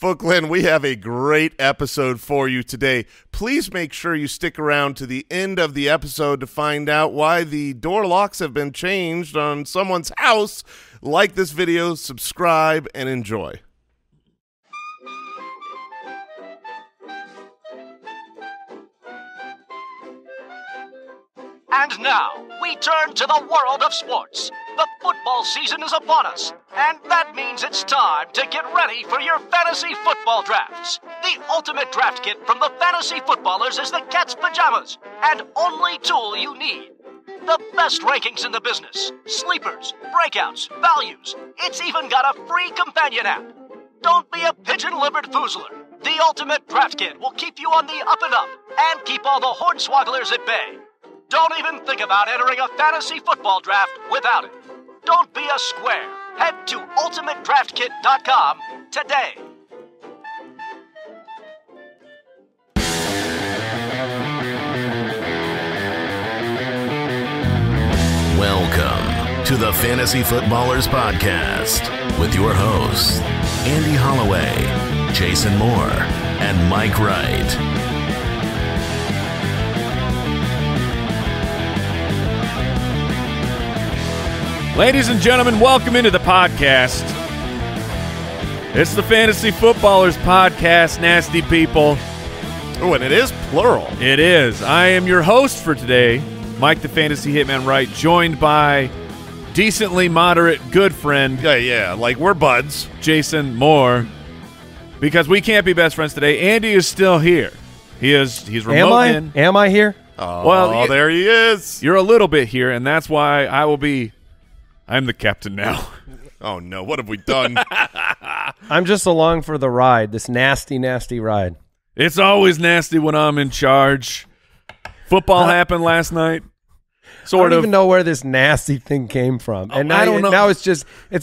Folk Land, we have a great episode for you today. Please make sure you stick around to the end of the episode to find out why the door locks have been changed on someone's house. Like this video, subscribe, and enjoy. And now, we turn to the world of sports. The football season is upon us, and that means it's time to get ready for your fantasy football drafts. The ultimate draft kit from the fantasy footballers is the cat's pajamas, and only tool you need. The best rankings in the business, sleepers, breakouts, values. It's even got a free companion app. Don't be a pigeon-livered foozler. The ultimate draft kit will keep you on the up and up, and keep all the hornswogglers at bay. Don't even think about entering a fantasy football draft without it. Don't be a square. Head to ultimatedraftkit.com today. Welcome to the Fantasy Footballers Podcast with your hosts, Andy Holloway, Jason Moore, and Mike Wright. Ladies and gentlemen, welcome into the podcast. It's the Fantasy Footballers Podcast, nasty people. Oh, and it is plural. It is. I am your host for today, Mike the Fantasy Hitman Wright, joined by decently moderate good friend. Yeah, like we're buds. Jason Moore. Because we can't be best friends today. Andy is still here. He's remote. Am I here? Oh, well, there he is. You're a little bit here, and that's why I will be... I'm the captain now. Oh, no. What have we done? I'm just along for the ride, this nasty, nasty ride. It's always nasty when I'm in charge. Football happened last night. Sort of. I don't even know where this nasty thing came from. And I don't know. Now it's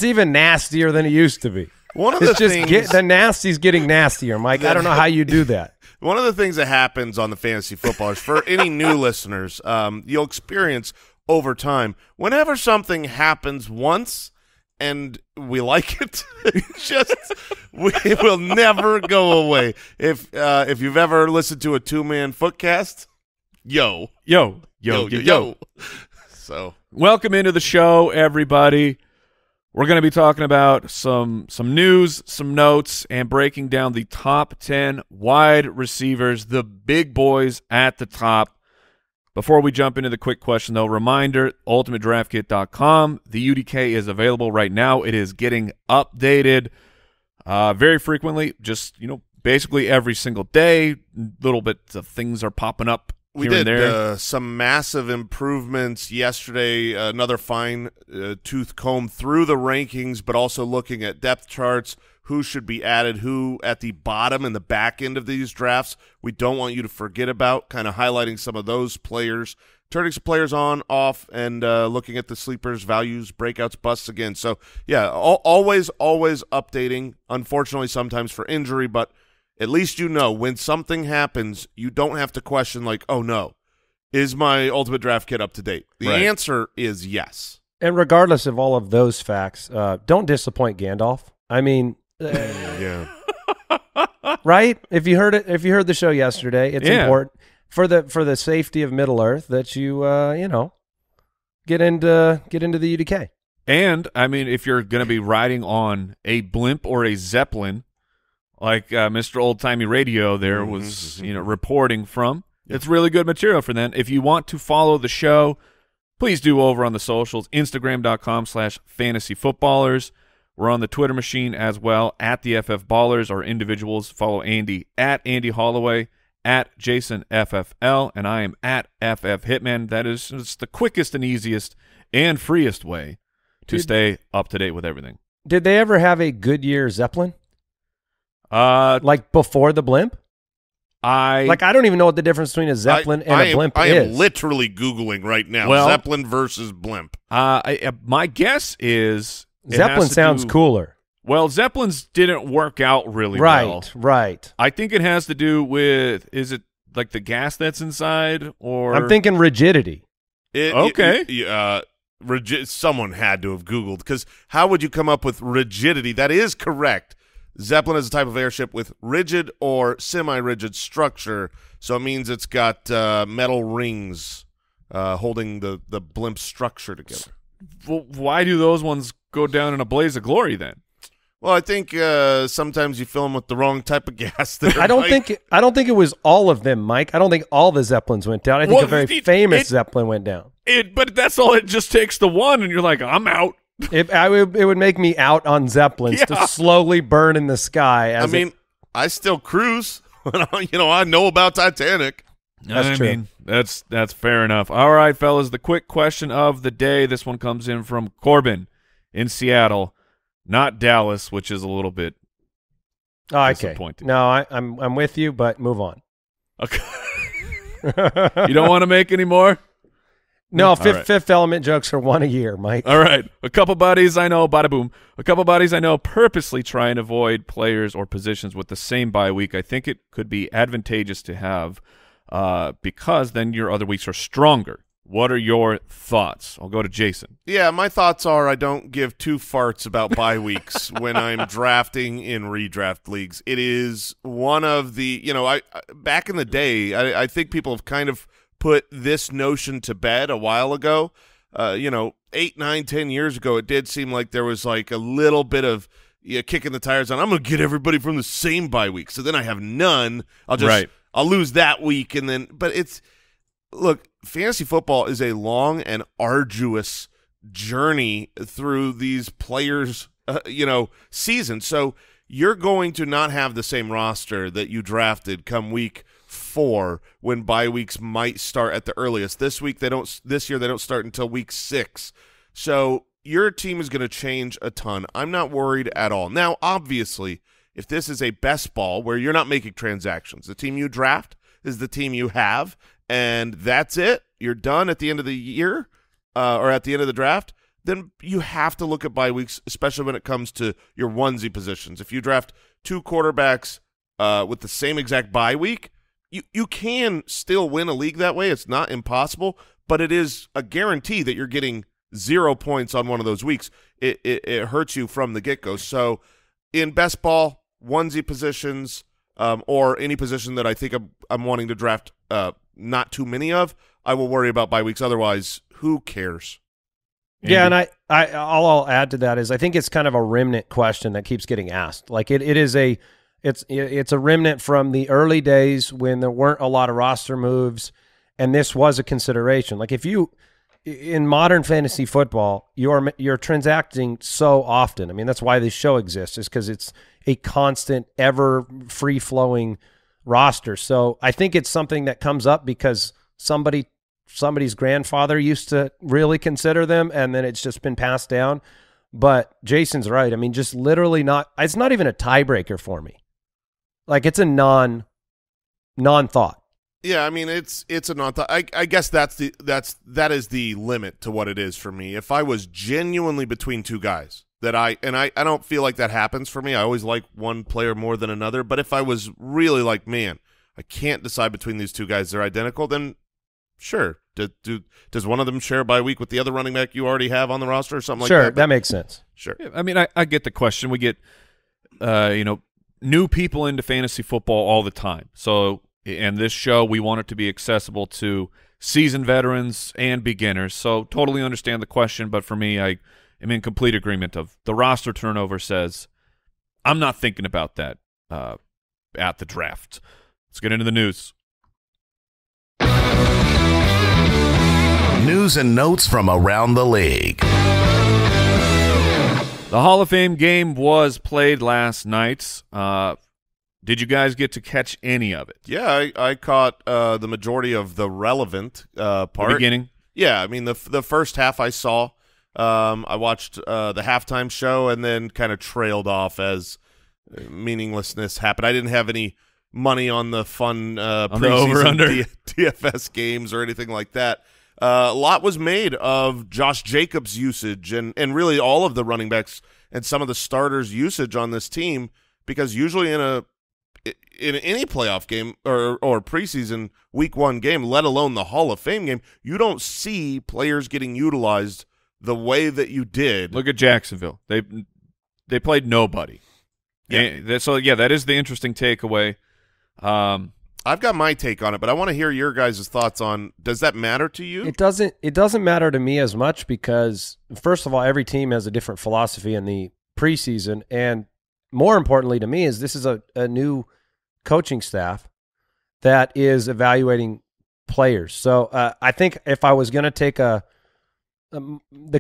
even nastier than it used to be. The nasty's getting nastier, Mike. I don't know how you do that. One of the things that happens on the Fantasy Footballers, for any new listeners, you'll experience – over time, whenever something happens once and we like it, it will never go away. If you've ever listened to a two-man footcast, yo. So welcome into the show, everybody. We're going to be talking about some news, some notes, and breaking down the top 10 wide receivers, the big boys at the top. Before we jump into the quick question, though, reminder, ultimatedraftkit.com. The UDK is available right now. It is getting updated very frequently, just, basically every single day. Little bits of things are popping up here and there. We did some massive improvements yesterday, another fine-tooth comb through the rankings, but also looking at depth charts, who should be added, who at the bottom and the back end of these drafts we don't want you to forget about, kind of highlighting some of those players, turning some players on, off, and looking at the sleepers, values, breakouts, busts again. So, yeah, always updating, unfortunately sometimes for injury, but at least when something happens, you don't have to question like, oh, no, is my Ultimate Draft Kit up to date? The answer is yes. And regardless of all of those facts, don't disappoint Gandalf. I mean – yeah. Right? If you heard the show yesterday, it's important for the safety of Middle Earth that you get into the UDK. And I mean, if you're going to be riding on a blimp or a zeppelin, like Mr. Old Timey Radio there was reporting from, it's really good material for them. If you want to follow the show, please do over on the socials, Instagram.com/fantasyfootballers. We're on the Twitter machine as well, at the FF Ballers, our individuals. Follow Andy at Andy Holloway, at Jason FFL, and I am at FF Hitman. That is just the quickest and easiest and freest way to stay up to date with everything. Did they ever have a Goodyear Zeppelin? Like before the blimp? I don't even know what the difference between a Zeppelin and a blimp is. I am literally Googling right now, Zeppelin versus blimp. My guess is... Zeppelin sounds cooler. Well, Zeppelins didn't work out really well. Right. I think it has to do with, is it like the gas that's inside? Or I'm thinking rigidity. Someone had to have Googled, because how would you come up with rigidity? That is correct. Zeppelin is a type of airship with rigid or semi-rigid structure, so it means it's got metal rings holding the blimp structure together. Well, why do those ones go down in a blaze of glory then? Well, I think sometimes you fill them with the wrong type of gas. There, I don't think it was all of them, Mike. I don't think all the Zeppelins went down. I think a very famous Zeppelin went down. But that's all. It just takes the one, and you're like, I'm out. It would make me out on Zeppelins to slowly burn in the sky. As I still cruise. You know, I know about Titanic. That's true. That's fair enough. All right, fellas, the quick question of the day. This one comes in from Corbin in Seattle, not Dallas, which is a little bit disappointing. No, I'm with you, but move on. Okay. You don't want to make any more? No, Fifth Element jokes are one a year, Mike. All right. A couple buddies I know, bada boom. A couple buddies I know purposely try and avoid players or positions with the same bye week. I think it could be advantageous to have because then your other weeks are stronger. What are your thoughts? I'll go to Jason. Yeah, my thoughts are I don't give two farts about bye weeks when I'm drafting in redraft leagues. It is one of the, you know, back in the day, I think people have kind of put this notion to bed a while ago. You know, 8, 9, 10 years ago, it did seem like there was like a little bit of kicking the tires on. I'm going to get everybody from the same bye week, so then I have none. I'll lose that week, and then. But it's, look, fantasy football is a long and arduous journey through these players, seasons. So you're going to not have the same roster that you drafted come week 4 when bye weeks might start at the earliest. This year they don't start until week 6. So your team is going to change a ton. I'm not worried at all. Now, obviously, if this is a best ball where you're not making transactions, the team you draft is the team you have, and that's it. You're done at the end of the year or at the end of the draft. Then you have to look at bye weeks, especially when it comes to your onesie positions. If you draft 2 quarterbacks with the same exact bye week, you can still win a league that way. It's not impossible, but it is a guarantee that you're getting 0 points on one of those weeks. It hurts you from the get-go. So in best ball, onesie positions or any position that I think I'm wanting to draft not too many of, I will worry about bye weeks. Otherwise, who cares? Andy? Yeah, and all I'll add to that is I think it's kind of a remnant question that keeps getting asked. Like it's a remnant from the early days when there weren't a lot of roster moves, and this was a consideration. Like in modern fantasy football, you're transacting so often. I mean, that's why this show exists, is because it's a constant, ever free-flowing roster. So I think it's something that comes up because somebody's grandfather used to really consider them, and then it's just been passed down. But Jason's right. I mean, just literally it's not even a tiebreaker for me. Like, it's a non-thought. Yeah, I mean, it's a non-thought. I guess that is the limit to what it is for me. If I was genuinely between two guys I don't feel like that happens for me. I always like one player more than another. But if I was really like, man, I can't decide between these two guys, they're identical, then sure. Does one of them share a bye week with the other running back you already have on the roster or something like that? Sure, that makes sense. Sure. Yeah, I mean, I get the question. We get, new people into fantasy football all the time. So, and this show, we want it to be accessible to seasoned veterans and beginners. So, totally understand the question, but for me, I am in complete agreement of the roster turnover says, I'm not thinking about that at the draft. Let's get into the news. News and notes from around the league. The Hall of Fame game was played last night. Did you guys get to catch any of it? Yeah, I caught the majority of the relevant part. The beginning? Yeah, I mean, the first half I saw. I watched the halftime show and then kind of trailed off as meaninglessness happened. I didn't have any money on the fun preseason DFS games or anything like that. A lot was made of Josh Jacobs' usage and really all of the running backs and some of the starters' usage on this team, because usually in any playoff game or preseason week 1 game, let alone the Hall of Fame game, you don't see players getting utilized the way that you did. Look at Jacksonville. They played nobody. Yeah. So, yeah, that is the interesting takeaway. I've got my take on it, but I want to hear your guys' thoughts on, does that matter to you? It doesn't matter to me as much because, first of all, every team has a different philosophy in the preseason. And more importantly to me is this is a new coaching staff that is evaluating players. So I think if I was going to take the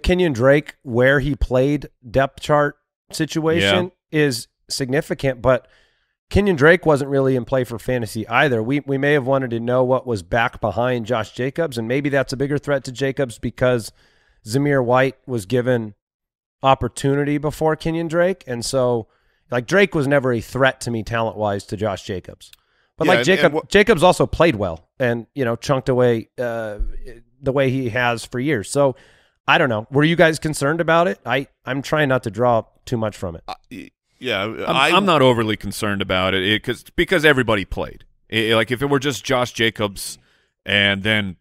Kenyon Drake, where he played depth chart situation is significant, but Kenyon Drake wasn't really in play for fantasy either. We may have wanted to know what was back behind Josh Jacobs, and maybe that's a bigger threat to Jacobs because Zamir White was given opportunity before Kenyon Drake. And so like Drake was never a threat to me talent-wise to Josh Jacobs. But Jacobs also played well and, you know, chunked away the way he has for years. So I don't know. Were you guys concerned about it? I'm trying not to draw too much from it. Yeah. I'm not overly concerned about it because everybody played. Like if it were just Josh Jacobs and then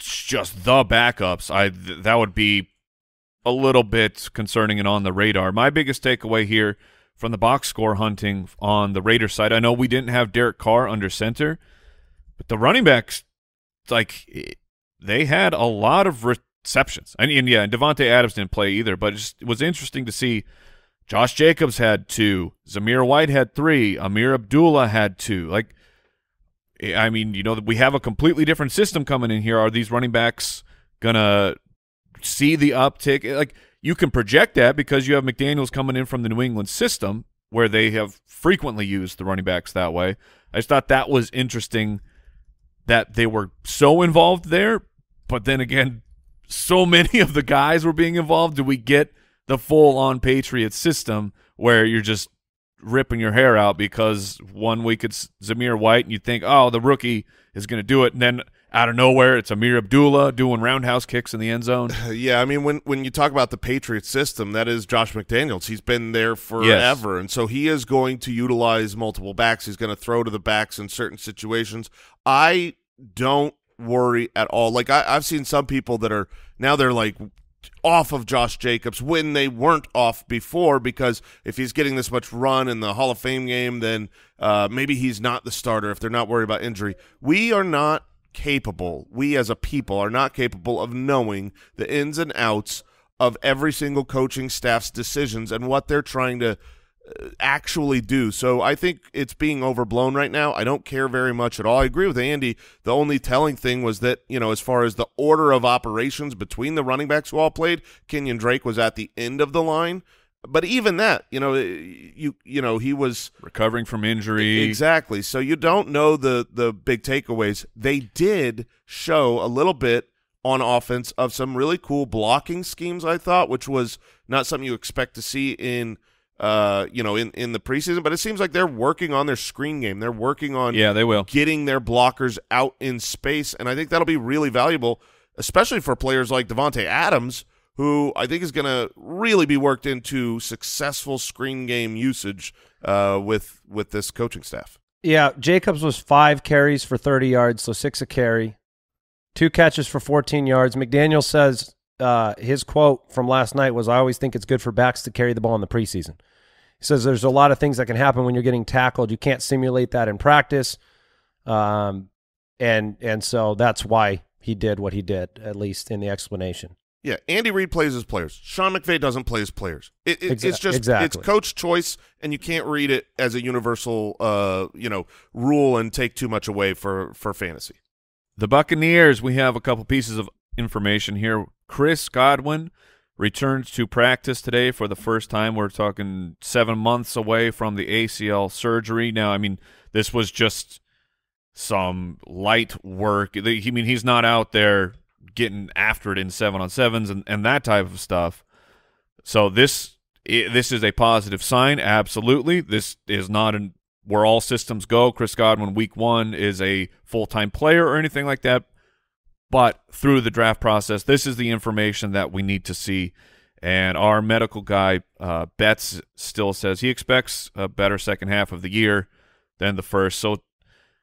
just the backups, that would be a little bit concerning and on the radar. My biggest takeaway here from the box score hunting on the Raiders side, I know we didn't have Derek Carr under center, but the running backs, like they had a lot of receptions. And Davante Adams didn't play either, but it just was interesting to see Josh Jacobs had 2, Zamir White had 3, Amir Abdullah had 2. Like, I mean, you know, we have a completely different system coming in here. Are these running backs going to see the uptick? Like, you can project that because you have McDaniels coming in from the New England system where they have frequently used the running backs that way. I just thought that was interesting that they were so involved there, but then again, so many of the guys were being involved. Do we get the full-on Patriots system where you're just ripping your hair out because one week it's Zamir White and you think, oh, the rookie is going to do it, and then out of nowhere it's Amir Abdullah doing roundhouse kicks in the end zone? Yeah, I mean, when you talk about the Patriots system, that is Josh McDaniels. He's been there forever, and so he is going to utilize multiple backs. He's going to throw to the backs in certain situations. I don't worry at all. Like, I've seen some people that are – now they're like – off of Josh Jacobs when they weren't off before, because if he's getting this much run in the Hall of Fame game, then maybe he's not the starter if they're not worried about injury. We are not capable, we as a people are not capable of knowing the ins and outs of every single coaching staff's decisions and what they're trying to actually do. So I think it's being overblown right now. I don't care very much at all. I agree with Andy. The only telling thing was that, you know, as far as the order of operations between the running backs who all played, Kenyon Drake was at the end of the line. But even that, you know, he was recovering from injury. Exactly. So you don't know the big takeaways. They did show a little bit on offense of some really cool blocking schemes, I thought, which was not something you expect to see in in the preseason, but it seems like they're working on their screen game. They're working on getting their blockers out in space, and I think that'll be really valuable, especially for players like Davante Adams, who I think is going to really be worked into successful screen game usage with this coaching staff. Yeah, Jacobs was 5 carries for 30 yards, so 6 a carry, 2 catches for 14 yards. McDaniel says his quote from last night was, "I always think it's good for backs to carry the ball in the preseason." He says there's a lot of things that can happen when you're getting tackled. You can't simulate that in practice, and so that's why he did what he did, at least in the explanation. Yeah, Andy Reid plays his players. Sean McVay doesn't play his players. It's coach choice, and you can't read it as a universal rule and take too much away for fantasy. The Buccaneers, we have a couple pieces of information here. Chris Godwin returns to practice today for the first time. We're talking 7 months away from the ACL surgery. Now, I mean, this was just some light work. I mean, he's not out there getting after it in 7-on-7s and that type of stuff. So this is a positive sign, absolutely. This is not where all systems go. Chris Godwin, week 1, is a full-time player or anything like that. But through the draft process, this is the information that we need to see. And our medical guy, Betts, still says he expects a better second half of the year than the first. So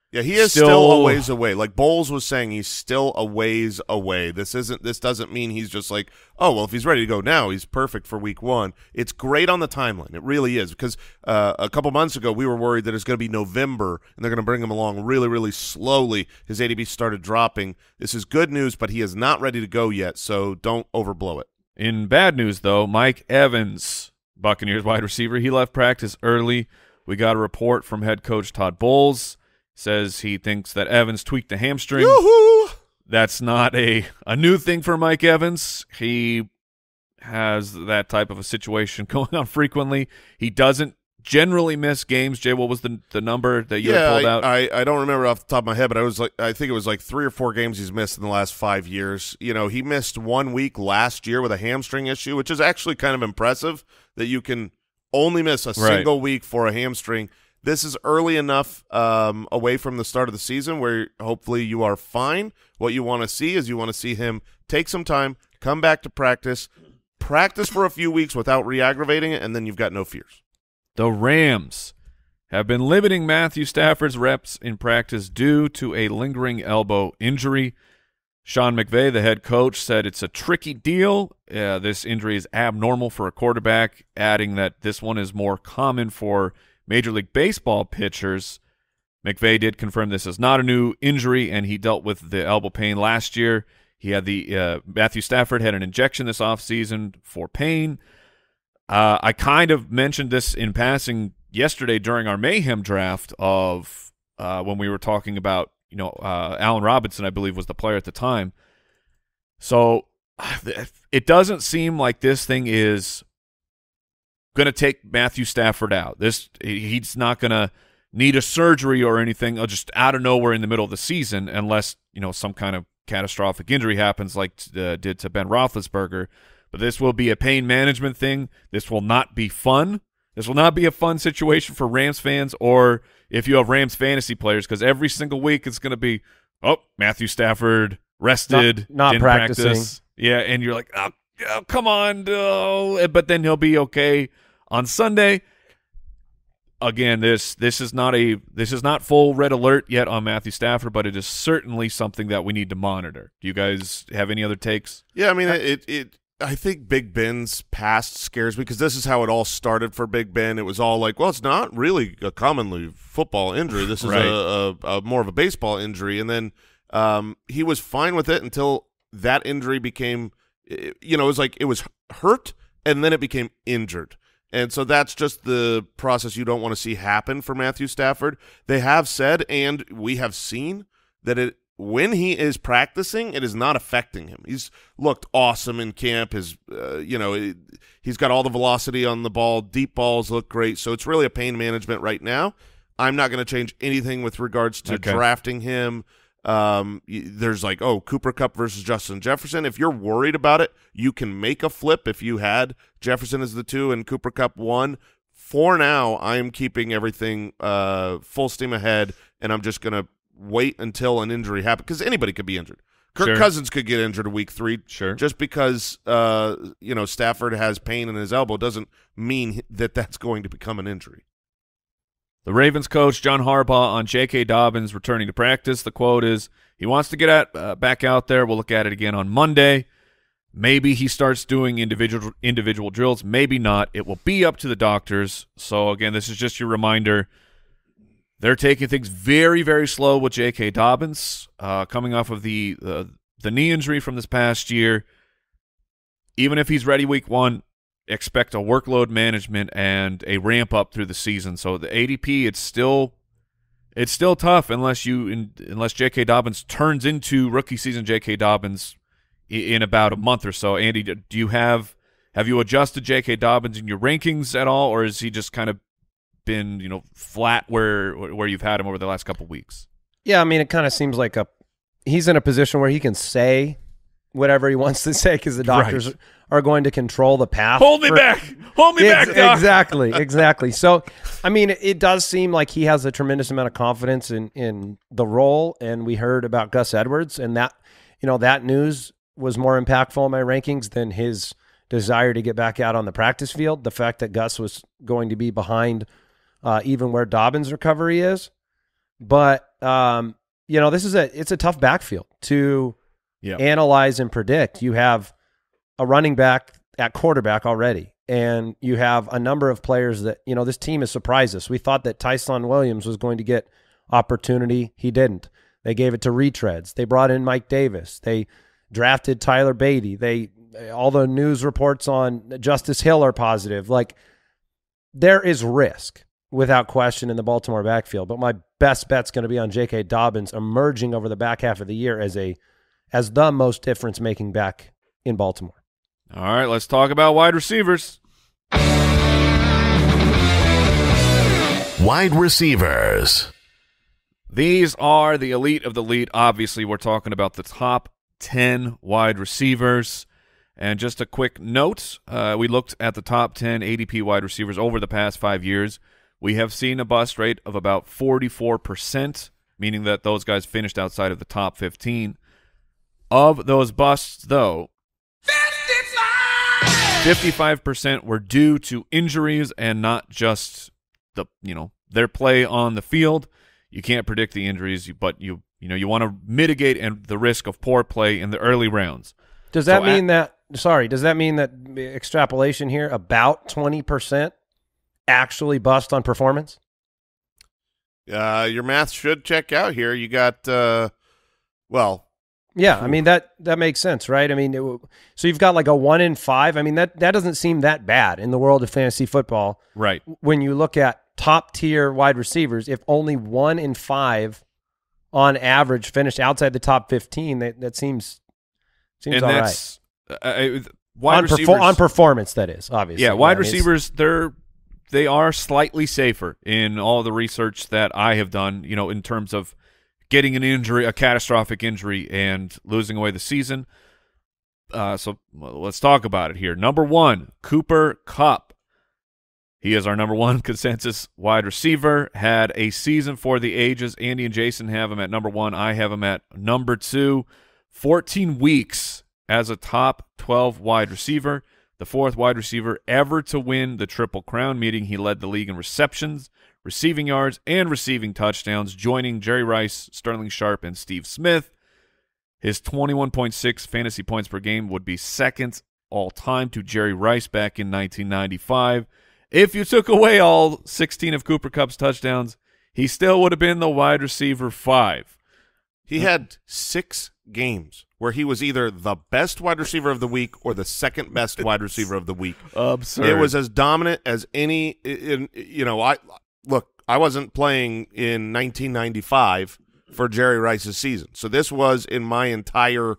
Yeah, he is still a ways away. Like Bowles was saying, he's still a ways away. This doesn't mean he's just like, oh, well, if he's ready to go now, he's perfect for week one. It's great on the timeline. It really is, because a couple months ago we were worried that it's going to be November and they're going to bring him along really, really slowly. His ADP started dropping. This is good news, but he is not ready to go yet, so don't overblow it. In bad news, though, Mike Evans, Buccaneers wide receiver, he left practice early. We got a report from head coach Todd Bowles. Says he thinks that Evans tweaked the hamstring. Yoo-hoo! That's not a new thing for Mike Evans. He has that type of a situation going on frequently. He doesn't generally miss games. Jay, what was the number that you had pulled out? I don't remember off the top of my head, but I think it was like 3 or 4 games he's missed in the last 5 years. You know, he missed 1 week last year with a hamstring issue, which is actually kind of impressive that you can only miss a single week for a hamstring. This is early enough away from the start of the season where hopefully you are fine. What you want to see is you want to see him take some time, come back to practice for a few weeks without re-aggravating it, and then you've got no fears. The Rams have been limiting Matthew Stafford's reps in practice due to a lingering elbow injury. Sean McVay, the head coach, said it's a tricky deal. This injury is abnormal for a quarterback, adding that this one is more common for Major League Baseball pitchers. McVay did confirm this is not a new injury, and he dealt with the elbow pain last year. He had Matthew Stafford had an injection this offseason for pain. I kind of mentioned this in passing yesterday during our Mayhem draft of when we were talking about, Allen Robinson, I believe, was the player at the time. So it doesn't seem like this thing is going to take Matthew Stafford out. He's not going to need a surgery or anything, just out of nowhere in the middle of the season, unless some kind of catastrophic injury happens, like did to Ben Roethlisberger. But this will be a pain management thing. This will not be fun. This will not be a fun situation for Rams fans, or if you have Rams fantasy players, because every single week it's going to be, oh, Matthew Stafford rested, not practicing. Yeah, and you're like, oh come on, but then he'll be okay on Sunday. Again, this is not full red alert yet on Matthew Stafford, but it is certainly something that we need to monitor. Do you guys have any other takes? Yeah, I mean, I think Big Ben's past scares me, because this is how it all started for Big Ben. It was all like, well, it's not really a commonly football injury. This is a more of a baseball injury, and then he was fine with it until that injury became, it was like it was hurt, and then it became injured. And so that's just the process you don't want to see happen for Matthew Stafford. They have said, and we have seen, that when he is practicing, it is not affecting him. He's looked awesome in camp. His, he's got all the velocity on the ball. Deep balls look great. So it's really a pain management right now. I'm not going to change anything with regards to drafting him. There's like, oh, Cooper Kupp versus Justin Jefferson. If you're worried about it, you can make a flip. If you had Jefferson as the 2 and Cooper Kupp 1, for now, I'm keeping everything full steam ahead, and I'm just going to wait until an injury happens, because anybody could be injured. Kirk Cousins could get injured week 3. Sure. Just because, Stafford has pain in his elbow doesn't mean that that's going to become an injury. The Ravens coach, John Harbaugh, on J.K. Dobbins returning to practice. The quote is, he wants to get back out there. We'll look at it again on Monday. Maybe he starts doing individual drills. Maybe not. It will be up to the doctors. So, again, this is just your reminder. They're taking things very, very slow with J.K. Dobbins, coming off of the knee injury from this past year. Even if he's ready week 1, expect a workload management and a ramp up through the season. So the ADP, it's still tough unless J.K. Dobbins turns into rookie season J.K. Dobbins in about a month or so. Andy, do you have you adjusted J.K. Dobbins in your rankings at all, or has he just kind of been flat where you've had him over the last couple of weeks? Yeah, I mean, it kind of seems like he's in a position where he can say whatever he wants to say, because the doctors are going to control the path. Hold me back, Doc. Exactly. So, I mean, it does seem like he has a tremendous amount of confidence in the role, and we heard about Gus Edwards, and that, that news was more impactful in my rankings than his desire to get back out on the practice field. The fact that Gus was going to be behind even where Dobbins' recovery is, But you know, this is it's a tough backfield to analyze and predict. You have a running back at quarterback already, and you have a number of players that, you know, this team has surprised us. We thought that Tyson Williams was going to get opportunity. He didn't. They gave it to retreads. They brought in Mike Davis. They drafted Tyler Beatty. All the news reports on Justice Hill are positive. Like, there is risk without question in the Baltimore backfield, but my best bet's going to be on J.K. Dobbins emerging over the back half of the year as the most difference-making back in Baltimore. All right, let's talk about wide receivers. Wide receivers. These are the elite of the elite. Obviously, we're talking about the top 10 wide receivers. And just a quick note, we looked at the top 10 ADP wide receivers over the past 5 years. We have seen a bust rate of about 44%, meaning that those guys finished outside of the top 15. Of those busts, though, 55% were due to injuries and not just their play on the field. You can't predict the injuries, but you want to mitigate the risk of poor play in the early rounds. Does that mean that? Sorry, does that mean that extrapolation here about 20% actually bust on performance? Your math should check out here. You got well. Yeah, I mean, that makes sense, right? I mean, so you've got like a 1 in 5. I mean, that doesn't seem that bad in the world of fantasy football. Right. When you look at top-tier wide receivers, if only 1 in 5 on average finished outside the top 15, that seems all right. On performance, that is, obviously. Yeah, wide receivers, they are slightly safer in all the research that I have done, in terms of getting an injury, a catastrophic injury, and losing away the season. So let's talk about it here. Number one, Cooper Kupp. He is our number one consensus wide receiver. Had a season for the ages. Andy and Jason have him at number one. I have him at number two. 14 weeks as a top 12 wide receiver. The fourth wide receiver ever to win the Triple Crown, meaning he led the league in receptions, receiving yards, and receiving touchdowns, joining Jerry Rice, Sterling Sharp, and Steve Smith. His 21.6 fantasy points per game would be second all-time to Jerry Rice back in 1995. If you took away all 16 of Cooper Kupp's touchdowns, he still would have been the wide receiver 5. He had 6 games where he was either the best wide receiver of the week or the second best wide receiver of the week. Absurd. It was as dominant as any, Look, I wasn't playing in 1995 for Jerry Rice's season, so this was, in my entire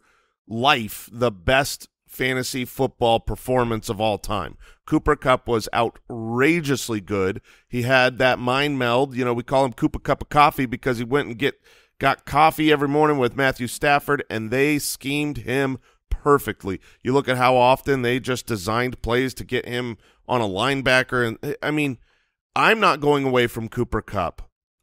life, the best fantasy football performance of all time. Cooper Kupp was outrageously good. He had that mind meld. We call him Cooper Kupp of Coffee because he went and got coffee every morning with Matthew Stafford, and they schemed him perfectly. You look at how often they just designed plays to get him on a linebacker, and I mean, I'm not going away from Cooper Kupp.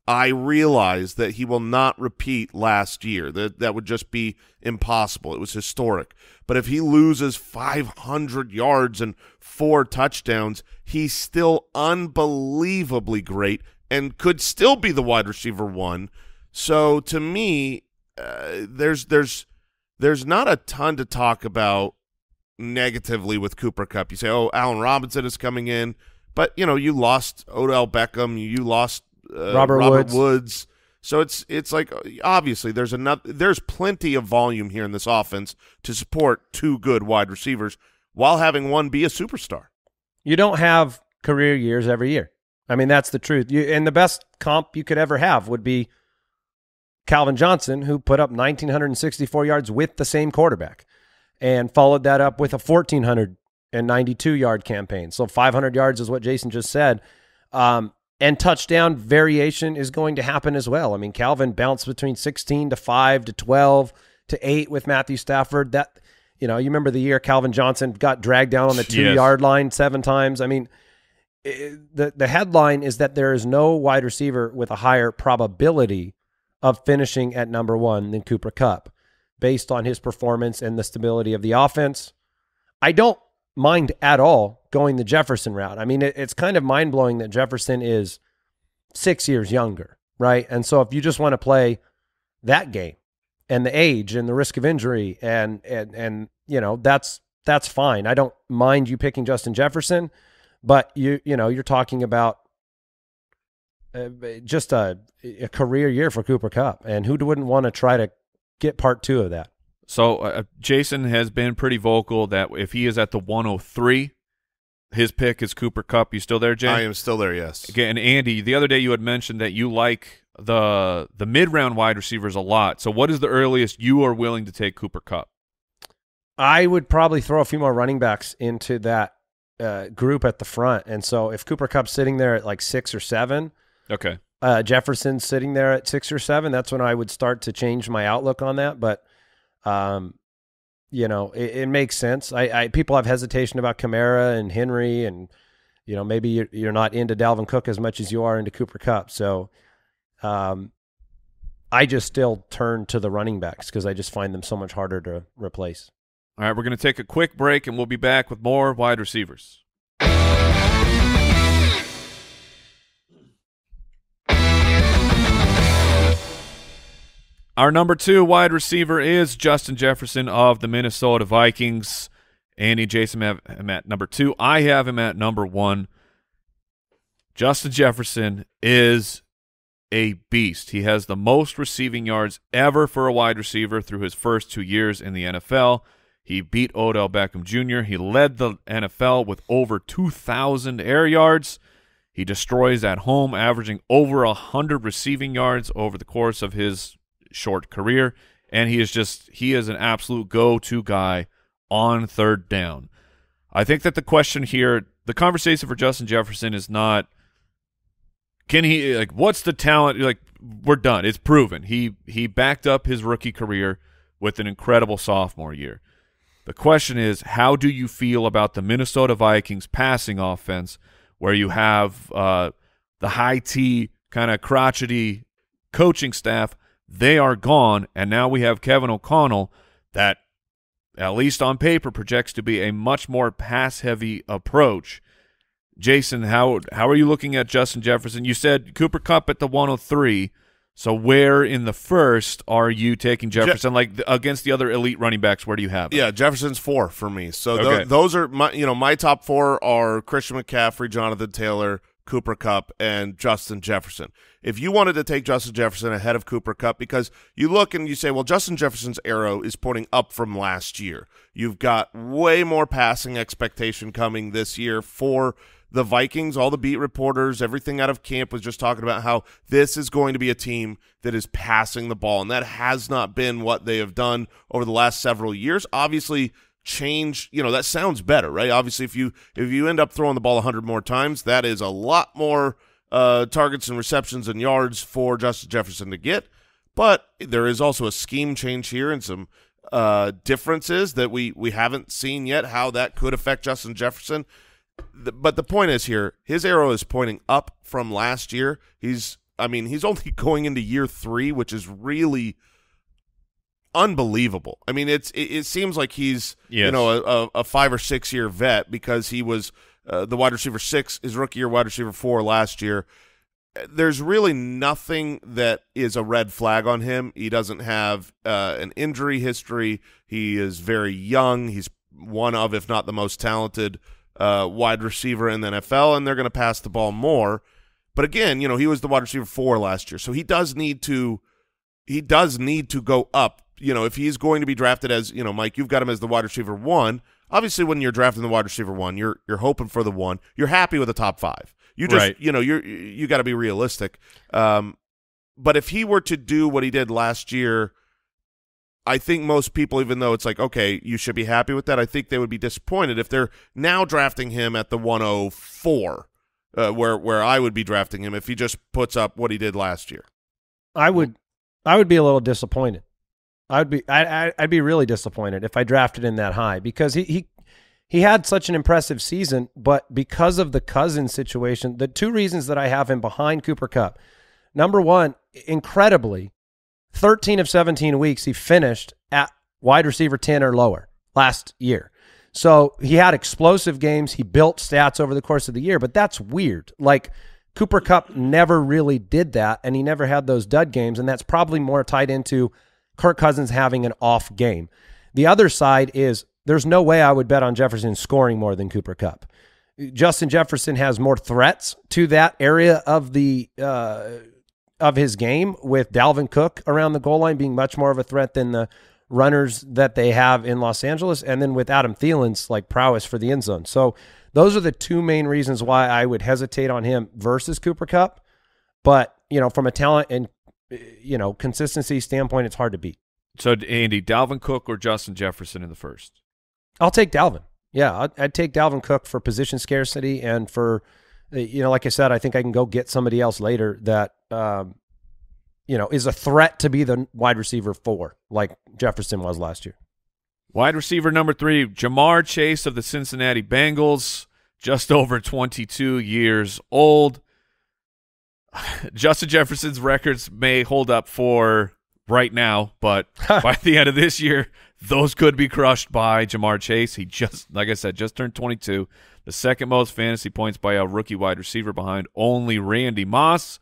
I realize that he will not repeat last year. That would just be impossible. It was historic. But if he loses 500 yards and 4 touchdowns, he's still unbelievably great and could still be the wide receiver 1. So to me, there's not a ton to talk about negatively with Cooper Kupp. You say, oh, Allen Robinson is coming in. But, you lost Odell Beckham. You lost Robert Woods. So it's like, obviously, there's plenty of volume here in this offense to support 2 good wide receivers while having 1 be a superstar. You don't have career years every year. I mean, that's the truth. And the best comp you could ever have would be Calvin Johnson, who put up 1,964 yards with the same quarterback and followed that up with a 1,492-yard campaign. So 500 yards is what Jason just said. And touchdown variation is going to happen as well. I mean, Calvin bounced between 16 to 5 to 12 to 8 with Matthew Stafford. That, you remember the year Calvin Johnson got dragged down on the 2-yard line 7 times. I mean, the headline is that there is no wide receiver with a higher probability of finishing at number 1 than Cooper Kupp based on his performance and the stability of the offense. I don't mind at all going the Jefferson route. I mean, it's kind of mind-blowing that Jefferson is 6 years younger right? And so if you just want to play that game and the age and the risk of injury and you know, that's fine. I don't mind you picking Justin Jefferson, but you know, you're talking about just a career year for Cooper Kupp, and who wouldn't want to try to get part two of that? So Jason has been pretty vocal that if he is at the 103, his pick is Cooper Kupp. You still there, Jay? I am still there, yes. Again, Andy, the other day you had mentioned that you like the mid-round wide receivers a lot. So what is the earliest you are willing to take Cooper Kupp? I would probably throw a few more running backs into that group at the front. And so if Cooper Kupp's sitting there at like 6 or 7, okay, Jefferson's sitting there at 6 or 7, that's when I would start to change my outlook on that. But you know, it makes sense. I people have hesitation about Kamara and Henry, and you know, maybe you're not into Dalvin Cook as much as you are into Cooper Kupp. So I just still turn to the running backs because I just find them so much harder to replace. All right, we're going to take a quick break, and we'll be back with more wide receivers. Our number 2 wide receiver is Justin Jefferson of the Minnesota Vikings. Andy, Jason have him at number 2. I have him at number 1. Justin Jefferson is a beast. He has the most receiving yards ever for a wide receiver through his first 2 years in the NFL. He beat Odell Beckham Jr. He led the NFL with over 2,000 air yards. He destroys at home, averaging over 100 receiving yards over the course of his short career, and he is an absolute go-to guy on third down. I think that the question here, the conversation for Justin Jefferson is not can he, like, what's the talent, like, we're done, it's proven. He backed up his rookie career with an incredible sophomore year. The question is, how do you feel about the Minnesota Vikings passing offense, where you have the high T kind of crotchety coaching staff? They are gone, and now we have Kevin O'Connell that, at least on paper, projects to be a much more pass-heavy approach. Jason, how are you looking at Justin Jefferson? You said Cooper Kupp at the 103, so where in the first are you taking Jefferson? Against the other elite running backs, where do you have him? Yeah, Jefferson's 4 for me. So okay, those are my, you know, my top 4 are Christian McCaffrey, Jonathan Taylor, Cooper Kupp, and Justin Jefferson. If you wanted to take Justin Jefferson ahead of Cooper Kupp, because you look and you say, well, Justin Jefferson's arrow is pointing up from last year. You've got way more passing expectation coming this year for the Vikings. All the beat reporters, everything out of camp was just talking about how this is going to be a team that is passing the ball, and that has not been what they have done over the last several years. Obviously, change, you know, that sounds better, right? Obviously, if you end up throwing the ball 100 more times, that is a lot more targets and receptions and yards for Justin Jefferson to get. But there is also a scheme change here and some differences that we haven't seen yet, how that could affect Justin Jefferson. But the point is here, his arrow is pointing up from last year. He's only going into year 3, which is really unbelievable. I mean, it seems like he's, yes, you know, a 5 or 6 year vet, because he was the wide receiver 6 his rookie year, wide receiver 4 last year. There's really nothing that is a red flag on him. He doesn't have an injury history. He is very young. He's one of, if not the most talented wide receiver in the NFL, and they're going to pass the ball more. But again, you know, he was the wide receiver 4 last year, so he does need to go up. You know, if he's going to be drafted as, you know, Mike, you've got him as the wide receiver 1. Obviously, when you're drafting the wide receiver 1, you're hoping for the 1. You're happy with the top 5. You just, right, you know, you got to be realistic. But if he were to do what he did last year, I think most people, even though it's like, okay, you should be happy with that, I think they would be disappointed if they're now drafting him at the 104, where I would be drafting him if he just puts up what he did last year. I would be a little disappointed. I'd be really disappointed if I drafted him that high, because he had such an impressive season, but because of the Cousins situation, the two reasons that I have him behind Cooper Kupp. Number one, incredibly, 13 of 17 weeks he finished at wide receiver 10 or lower last year. So he had explosive games. He built stats over the course of the year, but that's weird. Like, Cooper Kupp never really did that, and he never had those dud games, and that's probably more tied into Kirk Cousins having an off game. The other side is there's no way I would bet on Jefferson scoring more than Cooper Kupp. Justin Jefferson has more threats to that area of the of his game, with Dalvin Cook around the goal line being much more of a threat than the runners that they have in Los Angeles, and then with Adam Thielen's like prowess for the end zone. So those are the two main reasons why I would hesitate on him versus Cooper Kupp. But, you know, from a talent and, you know, consistency standpoint, it's hard to beat. So, Andy, Dalvin Cook or Justin Jefferson in the first? I'll take Dalvin. Yeah, I'd take Dalvin Cook for position scarcity and for, you know, like I said, I think I can go get somebody else later that, you know, is a threat to be the wide receiver 4, like Jefferson was last year. Wide receiver number 3, Ja'Marr Chase of the Cincinnati Bengals, just over 22 years old. Justin Jefferson's records may hold up for right now, but by the end of this year, those could be crushed by Ja'Marr Chase. He just, like I said, just turned 22, the second most fantasy points by a rookie wide receiver behind only Randy Moss.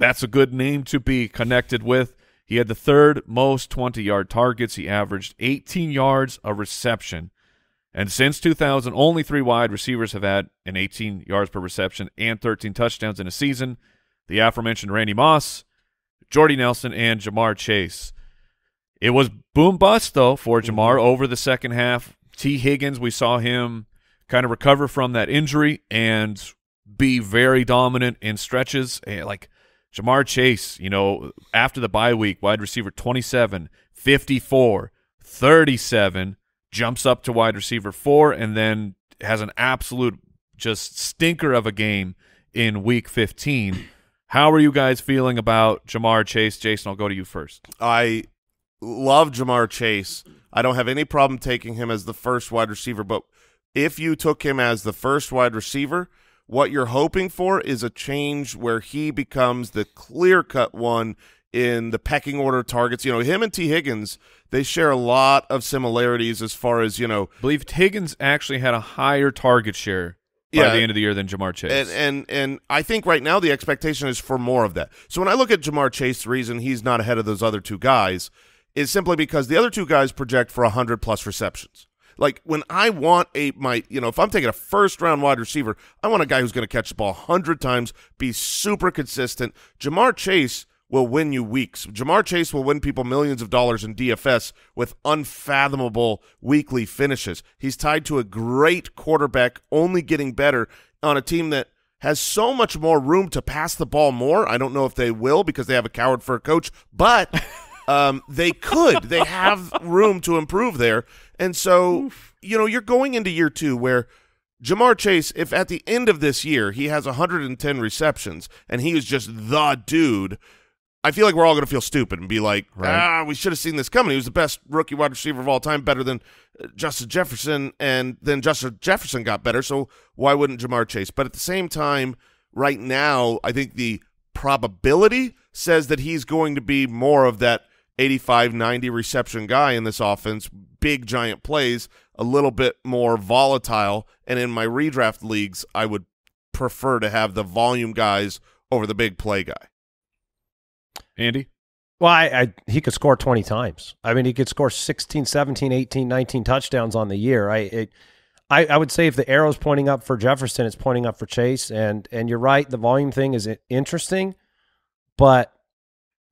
That's a good name to be connected with. He had the third most 20-yard targets. He averaged 18 yards a reception. And since 2000, only 3 wide receivers have had an 18 yards per reception and 13 touchdowns in a season. The aforementioned Randy Moss, Jordy Nelson, and Ja'Marr Chase. It was boom bust, though, for Ja'Marr over the second half. T. Higgins, we saw him kind of recover from that injury and be very dominant in stretches. Like, Ja'Marr Chase, you know, after the bye week, wide receiver 27, 54, 37, jumps up to wide receiver 4, and then has an absolute just stinker of a game in week 15. How are you guys feeling about Ja'Marr Chase? Jason, I'll go to you first. I love Ja'Marr Chase. I don't have any problem taking him as the first wide receiver, but if you took him as the first wide receiver, what you're hoping for is a change where he becomes the clear-cut one in the pecking order targets. You know, him and T. Higgins, they share a lot of similarities as far as, you know. I believe Higgins actually had a higher target share by the end of the year than Ja'Marr Chase. And I think right now the expectation is for more of that. So when I look at Ja'Marr Chase, the reason he's not ahead of those other two guys is simply because the other two guys project for 100-plus receptions. Like, when I want if I'm taking a first-round wide receiver, I want a guy who's going to catch the ball 100 times, be super consistent. Ja'Marr Chase will win you weeks. Ja'Marr Chase will win people millions of dollars in DFS with unfathomable weekly finishes. He's tied to a great quarterback, only getting better on a team that has so much more room to pass the ball more. I don't know if they will because they have a coward for a coach, but – they could. They have room to improve there. And so, you know, you're going into year 2 where Ja'Marr Chase, if at the end of this year he has 110 receptions and he is just the dude, I feel like we're all going to feel stupid and be like, right. We should have seen this coming. He was the best rookie wide receiver of all time, better than Justin Jefferson, and then Justin Jefferson got better, so why wouldn't Ja'Marr Chase? But at the same time, right now, I think the probability says that he's going to be more of that 85-90 reception guy in this offense, big giant plays, a little bit more volatile, and in my redraft leagues, I would prefer to have the volume guys over the big play guy. Andy? Well, he could score 20 times. I mean, he could score 16, 17, 18, 19 touchdowns on the year. I would say if the arrow's pointing up for Jefferson, it's pointing up for Chase, and you're right, the volume thing is interesting, but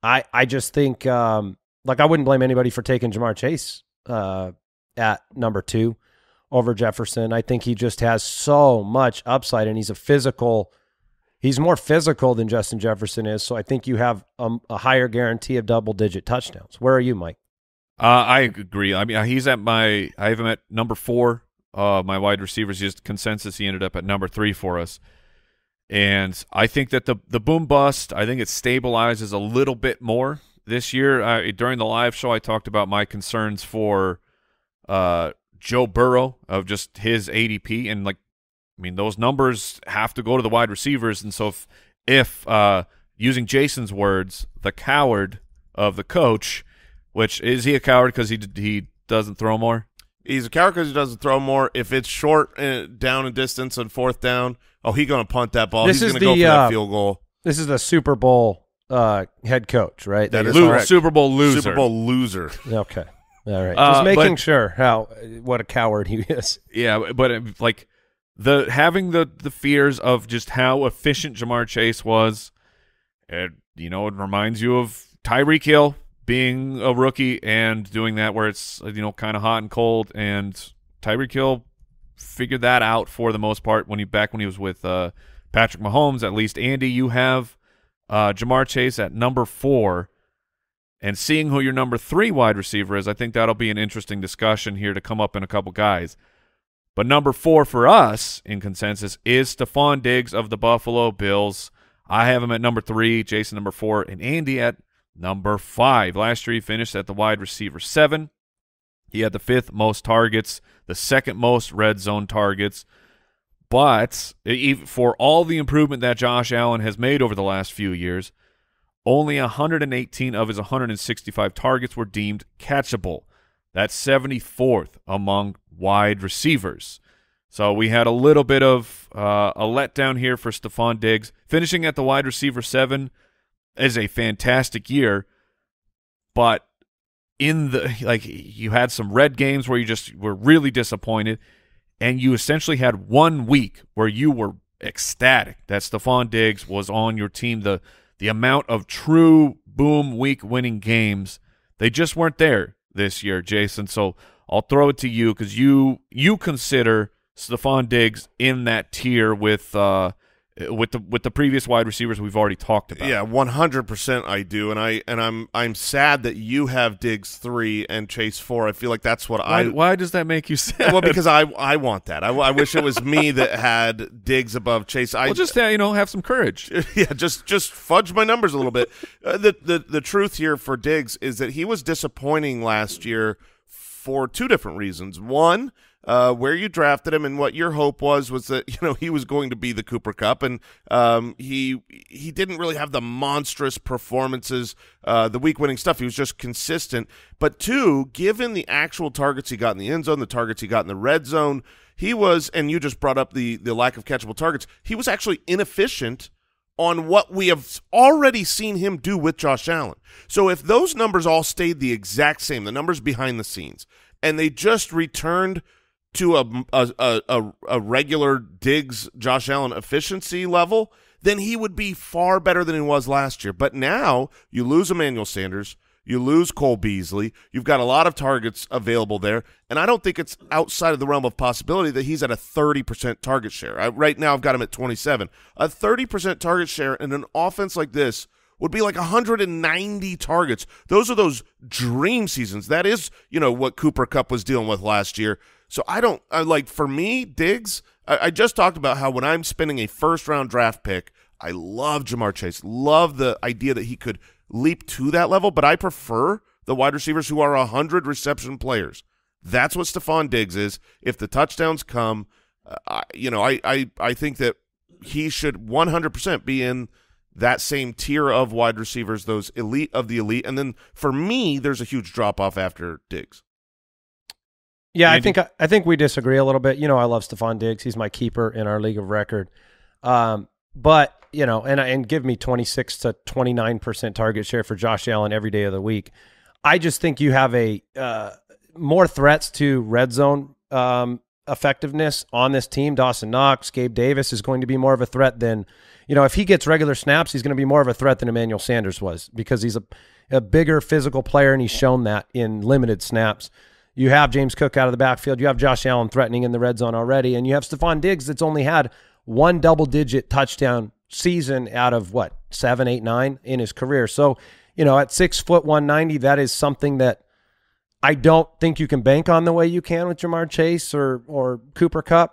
I just think, like, I wouldn't blame anybody for taking Ja'Marr Chase at number 2 over Jefferson. I think he just has so much upside, and he's more physical than Justin Jefferson is, so I think you have a higher guarantee of double-digit touchdowns. Where are you, Mike? I agree. I mean, I have him at number 4. My wide receivers, just consensus, he ended up at number 3 for us. And I think that the boom bust, I think it stabilizes a little bit more this year. During the live show, I talked about my concerns for Joe Burrow of just his ADP. And, like, I mean, those numbers have to go to the wide receivers. And so if using Jason's words, the coward of the coach, which is he a coward because he doesn't throw more? He's a character who doesn't throw more. If it's short down and distance and fourth down, oh, he's going to punt that ball. He's going to go for that field goal. This is the Super Bowl head coach, right? That is correct. Super Bowl loser. Super Bowl loser. Okay. All right. Just making sure what a coward he is. Yeah, but it, like having the fears of just how efficient Ja'Marr Chase was, you know, it reminds you of Tyreek Hill being a rookie and doing that where it's, you know, kind of hot and cold, and Tyreek Hill figured that out for the most part when he was with Patrick Mahomes. At least, Andy, you have Ja'Marr Chase at number 4, and seeing who your number 3 wide receiver is, I think that'll be an interesting discussion here to come up in a couple guys. But number 4 for us in consensus is Stefon Diggs of the Buffalo Bills. I have him at number 3, Jason number 4, and Andy at number 5. Last year he finished at the wide receiver 7. He had the 5th most targets, the 2nd most red zone targets. But for all the improvement that Josh Allen has made over the last few years, only 118 of his 165 targets were deemed catchable. That's 74th among wide receivers. So we had a little bit of a letdown here for Stefon Diggs. Finishing at the wide receiver 7 is a fantastic year, but in the you had some red games where you just were really disappointed, and you essentially had one week where you were ecstatic that Stefon Diggs was on your team. The amount of true boom week winning games, they just weren't there this year, Jason. So I'll throw it to you because you consider Stefon Diggs in that tier with the previous wide receivers we've already talked about. Yeah, 100% I do, and I'm sad that you have Diggs 3 and Chase 4. I feel like that's what Why does that make you sad? Well, because I want that. I wish it was me that had Diggs above Chase. Well, just you know, have some courage. Yeah, just fudge my numbers a little bit. The truth here for Diggs is that he was disappointing last year for two different reasons. One, where you drafted him and what your hope was that, you know, he was going to be the Cooper Kupp, and he didn't really have the monstrous performances, the week-winning stuff. He was just consistent. But two, given the actual targets he got in the end zone, the targets he got in the red zone, he was, and you just brought up the lack of catchable targets, he was actually inefficient on what we have already seen him do with Josh Allen. So if those numbers all stayed the exact same, the numbers behind the scenes, and they just returned to a regular Diggs Josh Allen efficiency level, then he would be far better than he was last year. But now you lose Emmanuel Sanders, you lose Cole Beasley, you've got a lot of targets available there, and I don't think it's outside of the realm of possibility that he's at a 30% target share. Right now I've got him at 27. A 30% target share in an offense like this would be like 190 targets. Those are those dream seasons. That is, you know, what Cooper Kupp was dealing with last year. So for me, Diggs, I just talked about how when I'm spending a first-round draft pick, I love Ja'Marr Chase, love the idea that he could leap to that level, but I prefer the wide receivers who are 100 reception players. That's what Stefon Diggs is. If the touchdowns come, I think that he should 100% be in that same tier of wide receivers, those elite of the elite. And then for me, there's a huge drop-off after Diggs. Yeah, I think we disagree a little bit. You know, I love Stefon Diggs. He's my keeper in our league of record. But, you know, and give me 26 to 29% target share for Josh Allen every day of the week. I just think you have a more threats to red zone effectiveness on this team. Dawson Knox, Gabe Davis is going to be more of a threat than, you know, if he gets regular snaps, he's going to be more of a threat than Emmanuel Sanders was, because he's a bigger physical player, and he's shown that in limited snaps. You have James Cook out of the backfield. You have Josh Allen threatening in the red zone already. And you have Stefon Diggs that's only had one double-digit touchdown season out of, what, 7, 8, 9 in his career. So, you know, at 6 foot 190, that is something that I don't think you can bank on the way you can with Ja'Marr Chase or Cooper Kupp.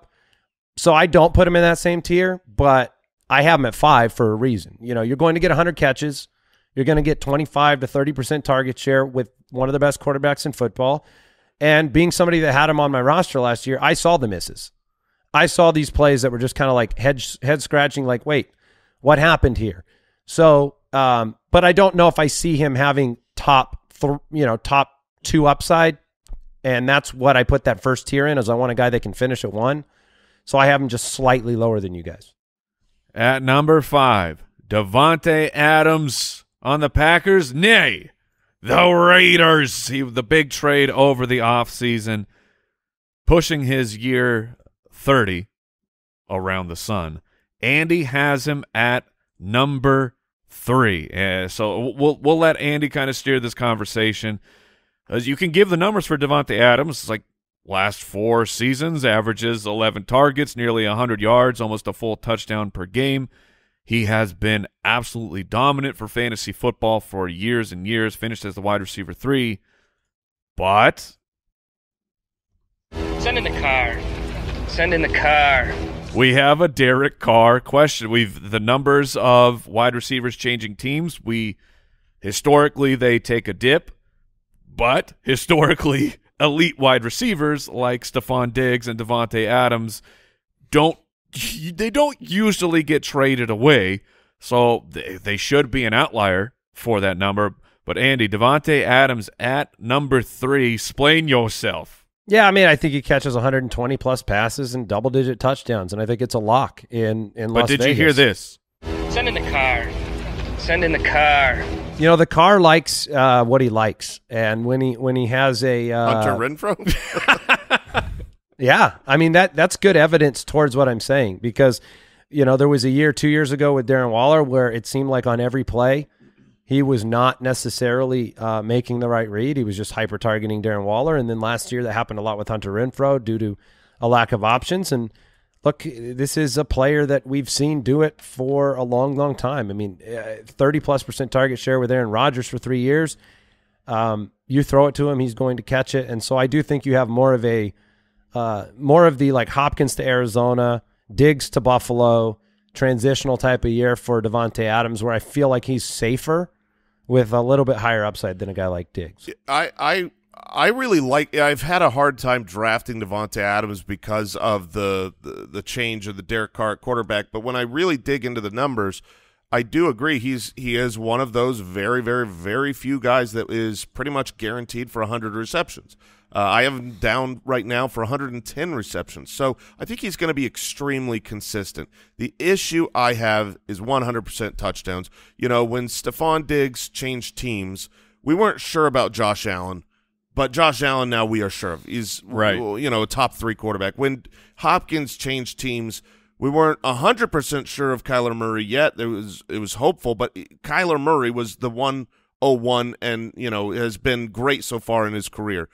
So I don't put him in that same tier, but I have him at 5 for a reason. You know, you're going to get 100 catches. You're going to get 25 to 30% target share with one of the best quarterbacks in football. And being somebody that had him on my roster last year, I saw the misses. I saw these plays that were just kind of like head scratching, like, wait, what happened here? So, but I don't know if I see him having top 2 upside And that's what I put that first tier in, is I want a guy that can finish at one. So I have him just slightly lower than you guys. At number 5, Davante Adams on the Packers. Nay, the Raiders. The big trade over the offseason, pushing his year 30 around the sun. Andy has him at number 3. So we'll let Andy kind of steer this conversation. As you can give the numbers for Davante Adams, it's like last 4 seasons, averages 11 targets, nearly 100 yards, almost a full touchdown per game. He has been absolutely dominant for fantasy football for years and years, finished as the wide receiver 3. But send in the car. Send in the car. We have a Derek Carr question. We've the numbers of wide receivers changing teams. We historically they take a dip, but historically elite wide receivers like Stefon Diggs and Davante Adams don't usually get traded away, so they should be an outlier for that number. But Andy, Davante Adams at number 3, explain yourself. Yeah, I mean, I think he catches 120-plus passes and double-digit touchdowns, and I think it's a lock in Las Vegas. But did you hear this? Send in the car. Send in the car. You know, the car likes what he likes, and when he has a Hunter Renfrow. Yeah, I mean that's good evidence towards what I'm saying, because you know there was a year 2 years ago with Darren Waller where it seemed like on every play he was not necessarily making the right read. He was just hyper-targeting Darren Waller. And then last year that happened a lot with Hunter Renfrow due to a lack of options. And look, this is a player that we've seen do it for a long, long time. I mean, 30+% target share with Aaron Rodgers for 3 years. You throw it to him, he's going to catch it. And so I do think you have more of the like Hopkins to Arizona, Diggs to Buffalo, transitional type of year for Davante Adams, where I feel like he's safer with a little bit higher upside than a guy like Diggs. I really like. I've had a hard time drafting Davante Adams because of the change of the Derek Carr quarterback. But when I really dig into the numbers, I do agree he is one of those very, very, very few guys that is pretty much guaranteed for 100 receptions. I have him down right now for 110 receptions. So I think he's going to be extremely consistent. The issue I have is 100% touchdowns. You know, when Stephon Diggs changed teams, we weren't sure about Josh Allen. But Josh Allen now we are sure of. He's, right, you know, a top 3 quarterback. When Hopkins changed teams, we weren't 100% sure of Kyler Murray yet. It was hopeful, but Kyler Murray was the 101 and, you know, has been great so far in his career.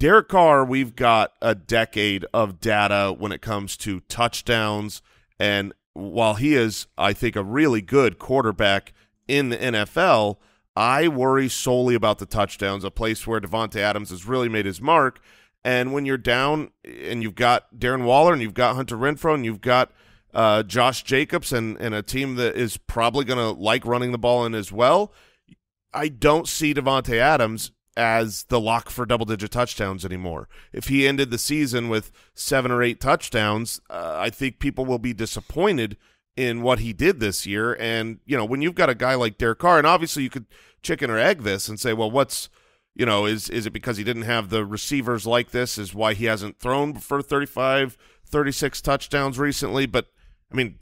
Derek Carr, we've got a decade of data when it comes to touchdowns, and while he is, I think, a really good quarterback in the NFL, I worry solely about the touchdowns, a place where Davante Adams has really made his mark. And when you're down and you've got Darren Waller and you've got Hunter Renfrow and you've got Josh Jacobs and a team that is probably going to like running the ball in as well, I don't see Davante Adams as the lock for double-digit touchdowns anymore. If he ended the season with 7 or 8 touchdowns, I think people will be disappointed in what he did this year. And, you know, when you've got a guy like Derek Carr, and obviously you could chicken or egg this and say, well, what's, you know, is it because he didn't have the receivers like this is why he hasn't thrown for 35, 36 touchdowns recently? But, I mean,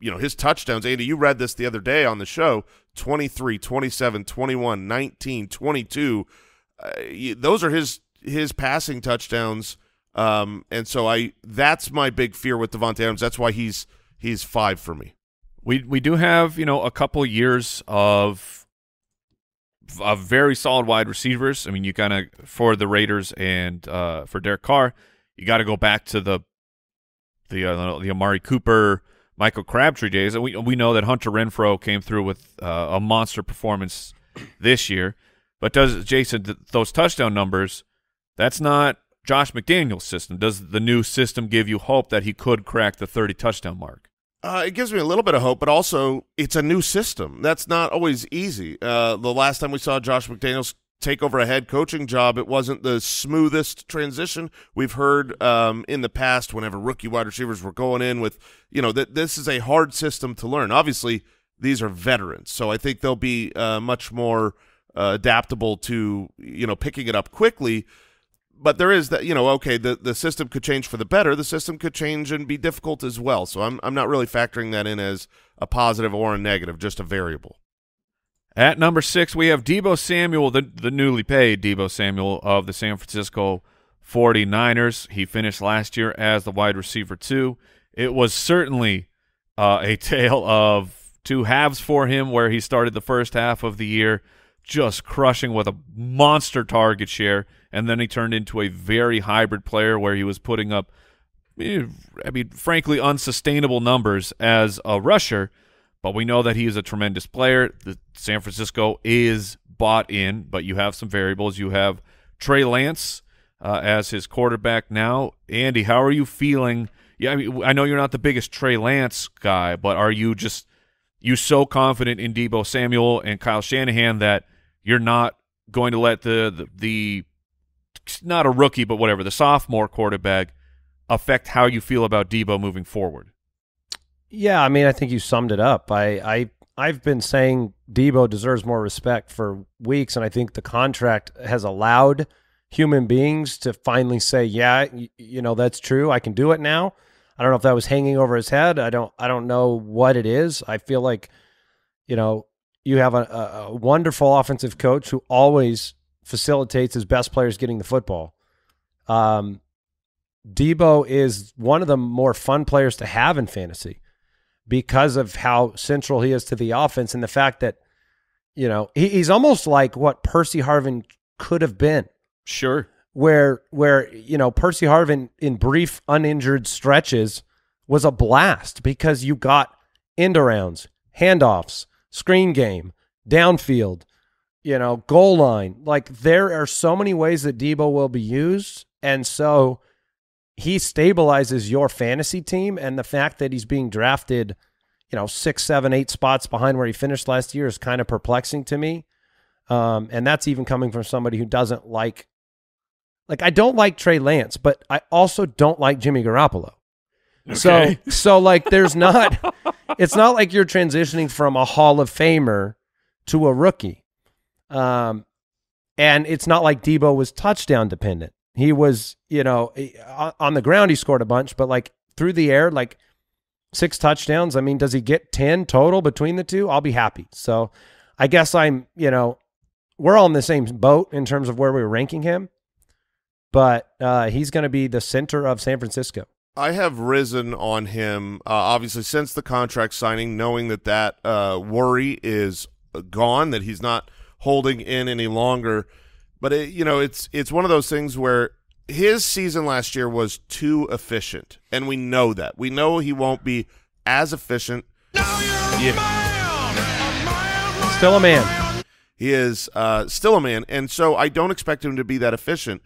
you know, his touchdowns, Andy, you read this the other day on the show, 23, 27, 21, 19, 22. Those are his passing touchdowns. And so that's my big fear with Davante Adams. That's why he's 5 for me. We do have, you know, a couple years of very solid wide receivers. I mean, you kind of, for the Raiders and for Derek Carr, you got to go back to the Amari Cooper, Michael Crabtree days. And we know that Hunter Renfrow came through with a monster performance this year. But does, Jason, those touchdown numbers, that's not Josh McDaniels' system. Does the new system give you hope that he could crack the 30 touchdown mark? It gives me a little bit of hope, but also it's a new system. That's not always easy. The last time we saw Josh McDaniels take over a head coaching job, it wasn't the smoothest transition. We've heard in the past whenever rookie wide receivers were going in with, you know, this is a hard system to learn. Obviously, these are veterans, so I think they'll be much more adaptable to, you know, picking it up quickly. But there is that, you know, okay, the system could change for the better. The system could change and be difficult as well. So I'm not really factoring that in as a positive or a negative, just a variable. At number 6, we have Deebo Samuel, the newly paid Deebo Samuel of the San Francisco 49ers. He finished last year as the wide receiver 2. It was certainly a tale of two halves for him, where he started the first half of the year just crushing with a monster target share, and then he turned into a very hybrid player where he was putting up, I mean, frankly, unsustainable numbers as a rusher, but we know that he is a tremendous player. The San Francisco is bought in, but you have some variables. You have Trey Lance as his quarterback now. Andy, how are you feeling? Yeah, I mean, I know you're not the biggest Trey Lance guy, but are you just so confident in Deebo Samuel and Kyle Shanahan that you're not going to let the not a rookie, but whatever, the sophomore quarterback affect how you feel about Deebo moving forward? Yeah, I mean, I think you summed it up. I've been saying Deebo deserves more respect for weeks, and I think the contract has allowed human beings to finally say, yeah, you know, that's true. I can do it now. I don't know if that was hanging over his head. I don't know what it is. I feel like, you know, you have a wonderful offensive coach who always facilitates his best players getting the football. Deebo is one of the more fun players to have in fantasy because of how central he is to the offense and the fact that, you know, he's almost like what Percy Harvin could have been. Sure. Where you know, Percy Harvin in brief uninjured stretches was a blast because you got end arounds, handoffs, screen game, downfield, you know, goal line. Like, there are so many ways that Deebo will be used, and so he stabilizes your fantasy team. And the fact that he's being drafted, you know, 6, 7, 8 spots behind where he finished last year is kind of perplexing to me, and that's even coming from somebody who doesn't like. Like, I don't like Trey Lance, but I also don't like Jimmy Garoppolo. Okay. So like, there's not, it's not like you're transitioning from a Hall of Famer to a rookie. And it's not like Deebo was touchdown dependent. He was, you know, on the ground, he scored a bunch, but like through the air, like 6 touchdowns. I mean, does he get 10 total between the two? I'll be happy. So I guess I'm, you know, we're all in the same boat in terms of where we were ranking him. But he's going to be the center of San Francisco. I have risen on him, obviously, since the contract signing, knowing that worry is gone, that he's not holding in any longer. But, you know, it's one of those things where his season last year was too efficient, and we know that. We know he won't be as efficient. Now you're a man. Still a man. He is still a man, and so I don't expect him to be that efficient.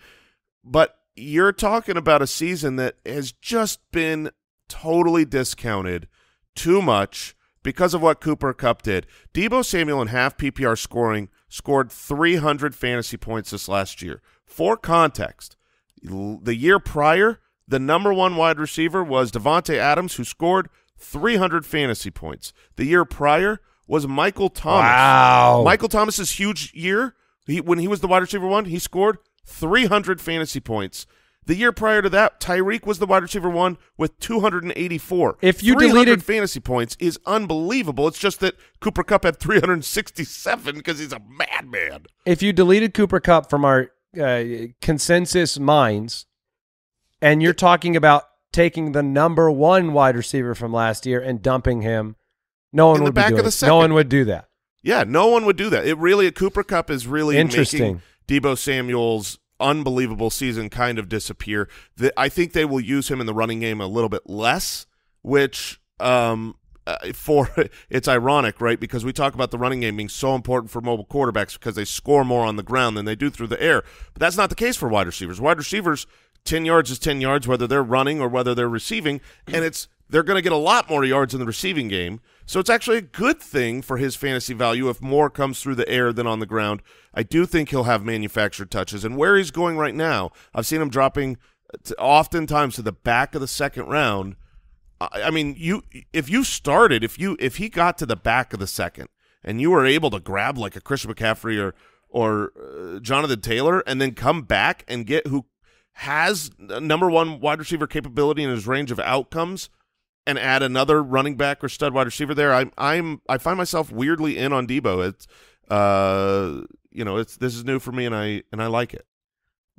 But you're talking about a season that has just been totally discounted too much because of what Cooper Kupp did. Deebo Samuel in half PPR scoring scored 300 fantasy points this last year. For context, the year prior, the #1 wide receiver was Davante Adams, who scored 300 fantasy points. The year prior was Michael Thomas. Wow. Michael Thomas's huge year, when he was the wide receiver 1, he scored 300 fantasy points. The year prior to that, Tyreek was the wide receiver 1 with 284. If you deleted fantasy points is unbelievable. It's just that Cooper Kupp had 367 because he's a madman. If you deleted Cooper Kupp from our consensus minds, and you're talking about taking the #1 wide receiver from last year and dumping him, no one would be doing it. No one would do that. Yeah, no one would do that. It really, Cooper Kupp is really interesting. Deebo Samuel's unbelievable season kind of disappear. I think they will use him in the running game a little bit less, which it's ironic, right? Because we talk about the running game being so important for mobile quarterbacks because they score more on the ground than they do through the air. But that's not the case for wide receivers. Wide receivers, 10 yards is 10 yards, whether they're running or whether they're receiving, and they're going to get a lot more yards in the receiving game. So it's actually a good thing for his fantasy value if more comes through the air than on the ground. I do think he'll have manufactured touches. And where he's going right now, I've seen him dropping oftentimes to the back of the second round. I mean, if he got to the back of the second and you were able to grab like a Christian McCaffrey or Jonathan Taylor and then come back and get who has number one wide receiver capability in his range of outcomes, and add another running back or stud wide receiver there, I find myself weirdly in on Deebo. It's you know, this is new for me, and I like it.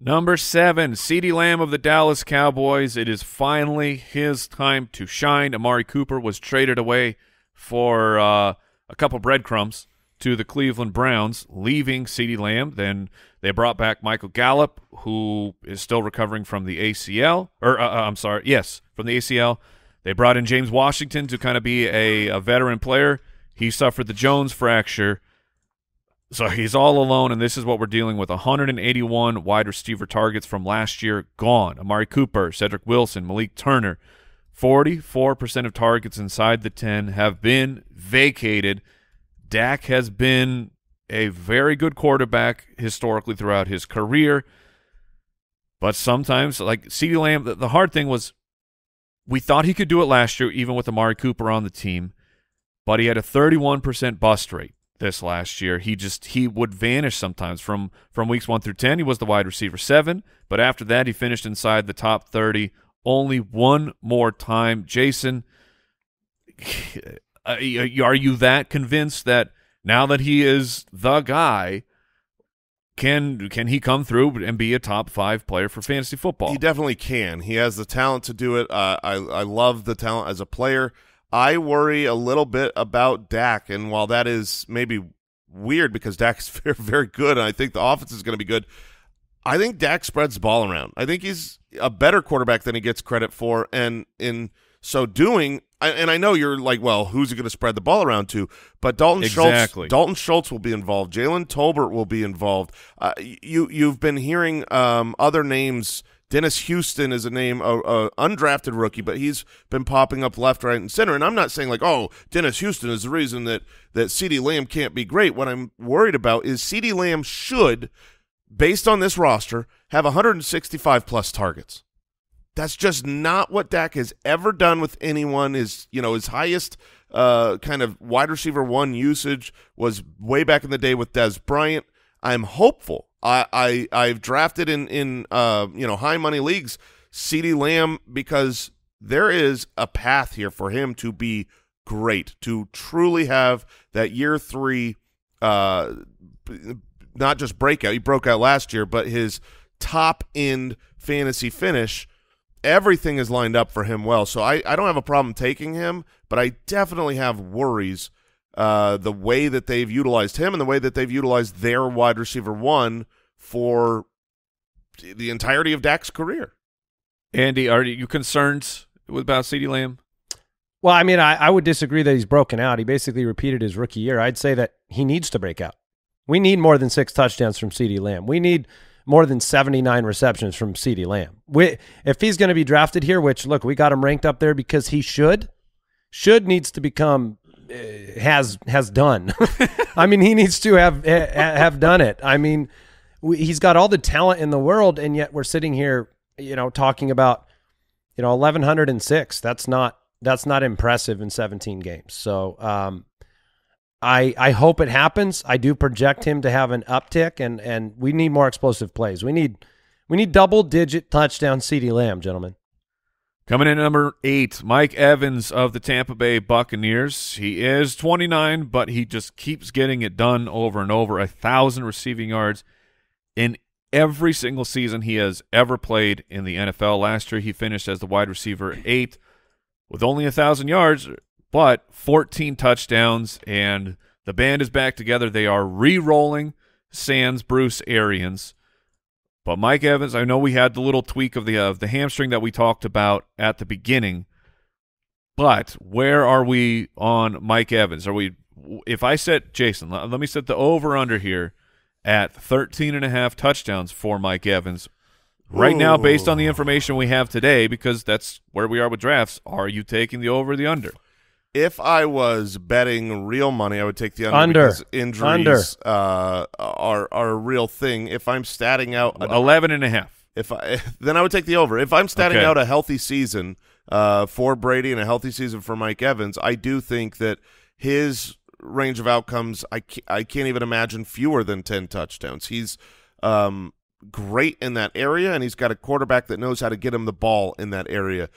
Number 7, CeeDee Lamb of the Dallas Cowboys. It is finally his time to shine. Amari Cooper was traded away for a couple breadcrumbs to the Cleveland Browns, leaving CeeDee Lamb. Then they brought back Michael Gallup, who is still recovering from the ACL. Or I'm sorry, yes, from the ACL. They brought in James Washington to kind of be a veteran player. He suffered the Jones fracture, so he's all alone, and this is what we're dealing with. 181 wide receiver targets from last year gone. Amari Cooper, Cedric Wilson, Malik Turner. 44% of targets inside the 10 have been vacated. Dak has been a very good quarterback historically throughout his career, but sometimes, like CeeDee Lamb, the hard thing was, we thought he could do it last year, even with Amari Cooper on the team, but he had a 31% bust rate this last year. He would vanish sometimes. From weeks 1 through 10, he was the wide receiver 7, but after that, he finished inside the top 30 only one more time. Jason, are you that convinced that now that he is the guy, Can he come through and be a top 5 player for fantasy football? He definitely can. He has the talent to do it. I love the talent as a player. I worry a little bit about Dak, and while that is maybe weird because Dak's very, very good, and I think the offense is going to be good, I think Dak spreads the ball around. I think he's a better quarterback than he gets credit for, and in so doing, and I know you're like, well, who's he going to spread the ball around to? But Dalton Schultz will be involved. Jalen Tolbert will be involved. You've been hearing other names. Dennis Houston is a name, an undrafted rookie, but he's been popping up left, right, and center. And I'm not saying like, oh, Dennis Houston is the reason that CeeDee Lamb can't be great. What I'm worried about is CeeDee Lamb should, based on this roster, have 165+ targets. That's just not what Dak has ever done with anyone. His highest kind of wide receiver 1 usage was way back in the day with Dez Bryant. I'm hopeful. I've drafted in high money leagues CeeDee Lamb because there is a path here for him to be great, to truly have that year 3, not just breakout. He broke out last year, but his top end fantasy finish. Everything is lined up for him well, so I don't have a problem taking him, but I definitely have worries the way that they've utilized him and the way that they've utilized their wide receiver 1 for the entirety of Dak's career. Andy, are you concerned about CeeDee Lamb? Well, I mean, I would disagree that he's broken out. He basically repeated his rookie year. I'd say that he needs to break out. We need more than 6 touchdowns from CeeDee Lamb. We need more than 79 receptions from CeeDee Lamb. If he's going to be drafted here, which, look, we got him ranked up there because he should. Should needs to become has done. I mean, he needs to have done it. I mean, he's got all the talent in the world, and yet we're sitting here, you know, talking about, you know, 1,106. That's not impressive in 17 games. So I hope it happens. I do project him to have an uptick, and we need more explosive plays. We need double-digit touchdown CeeDee Lamb, gentlemen. Coming in at number 8, Mike Evans of the Tampa Bay Buccaneers. He is 29, but he just keeps getting it done over and over. 1,000 receiving yards in every single season he has ever played in the NFL. Last year he finished as the wide receiver 8 with only 1,000 yards, but 14 touchdowns, and the band is back together. They are re-rolling sans Bruce Arians. But Mike Evans, I know we had the little tweak of the hamstring that we talked about at the beginning, but where are we on Mike Evans? If I set, Jason, let me set the over-under here at 13.5 touchdowns for Mike Evans. Right now, based on the information we have today, because that's where we are with drafts, are you taking the over or the under? If I was betting real money, I would take the under because injuries are a real thing. If I'm statting out 11.5, then I would take the over. If I'm statting out a healthy season for Brady and a healthy season for Mike Evans, I do think that his range of outcomes, I can't even imagine fewer than 10 touchdowns. He's great in that area, and he's got a quarterback that knows how to get him the ball in that area.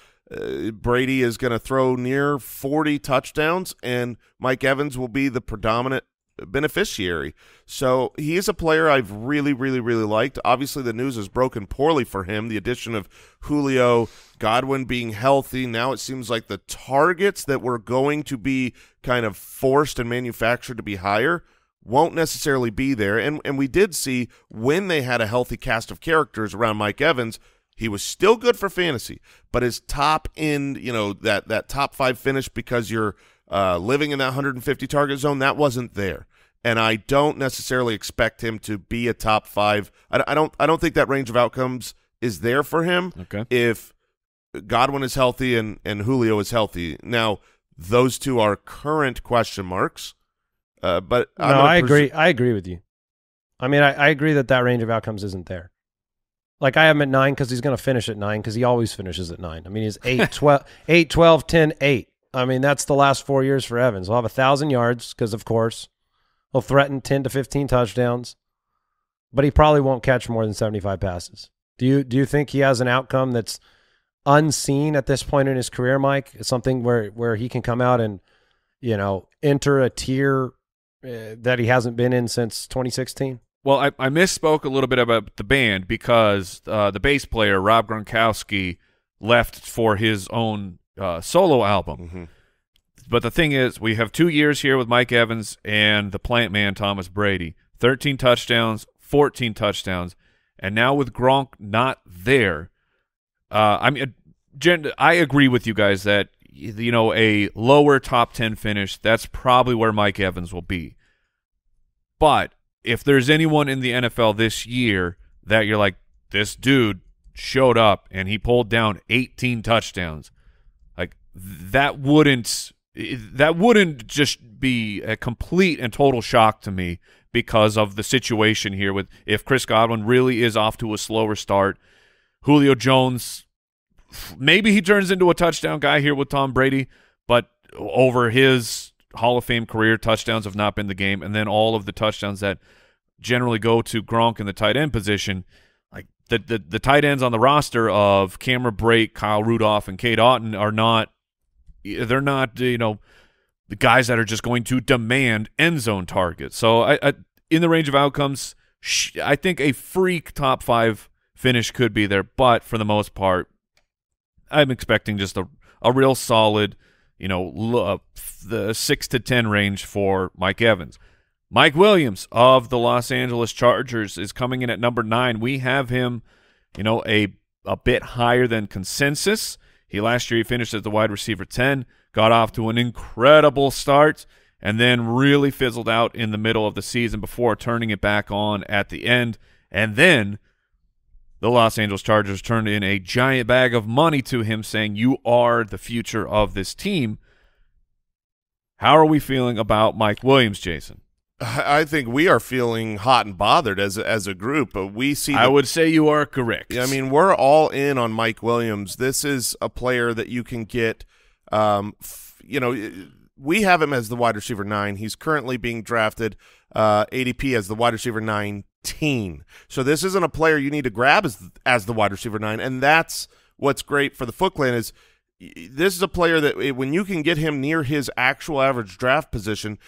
Brady is going to throw near 40 touchdowns, and Mike Evans will be the predominant beneficiary. So he is a player I've really, really, really liked. Obviously, the news is broken poorly for him. The addition of Julio, Godwin being healthy. Now it seems like the targets that were going to be kind of forced and manufactured to be higher won't necessarily be there. And we did see when they had a healthy cast of characters around Mike Evans, he was still good for fantasy, but his top end, you know, that top five finish because you're living in that 150 target zone, that wasn't there. And I don't necessarily expect him to be a top five. I don't think that range of outcomes is there for him. Okay. If Godwin is healthy and Julio is healthy. Now, those two are current question marks. But no, I agree. I agree with you. I mean, I agree that range of outcomes isn't there. Like, I have him at 9 because he's going to finish at 9 because he always finishes at 9. I mean, he's 8, 12, 8, 12, 10, 8. I mean, that's the last 4 years for Evans. He'll have 1,000 yards because, of course, he'll threaten 10 to 15 touchdowns, but he probably won't catch more than 75 passes. Do you think he has an outcome that's unseen at this point in his career, Mike? It's something where he can come out and, you know, enter a tier that he hasn't been in since 2016? Well, I misspoke a little bit about the band because the bass player, Rob Gronkowski, left for his own solo album. Mm-hmm. But the thing is, we have 2 years here with Mike Evans and the plant man, Thomas Brady. 13 touchdowns, 14 touchdowns. And now with Gronk not there, I mean, Jen, I agree with you guys that, you know, a lower top 10 finish, that's probably where Mike Evans will be. But if there's anyone in the NFL this year that you're like, this dude showed up and he pulled down 18 touchdowns, like that wouldn't just be a complete and total shock to me because of the situation here with if Chris Godwin really is off to a slower start, Julio Jones, maybe he turns into a touchdown guy here with Tom Brady, but over his Hall of Fame career, touchdowns have not been the game, and then all of the touchdowns that generally go to Gronk in the tight end position, like the tight ends on the roster of Cameron Brake, Kyle Rudolph, and Cade Otton are not, they're not, you know, the guys that are just going to demand end zone targets. So I in the range of outcomes, I think a freak top five finish could be there, but for the most part, I'm expecting just a real solid, you know, the 6 to 10 range for Mike Evans. Mike Williams of the Los Angeles Chargers is coming in at number 9. We have him, you know, a bit higher than consensus. Last year he finished as the wide receiver 10, got off to an incredible start, and then really fizzled out in the middle of the season before turning it back on at the end. And then the Los Angeles Chargers turned in a giant bag of money to him, saying, you are the future of this team. How are we feeling about Mike Williams, Jason? I think we are feeling hot and bothered as a group. But we see. I would say you are correct. I mean, we're all in on Mike Williams. This is a player that you can get, you know, we have him as the wide receiver 9. He's currently being drafted ADP as the wide receiver 19. So this isn't a player you need to grab as the wide receiver 9, and that's what's great for the Foot Clan is this is a player that when you can get him near his actual average draft position,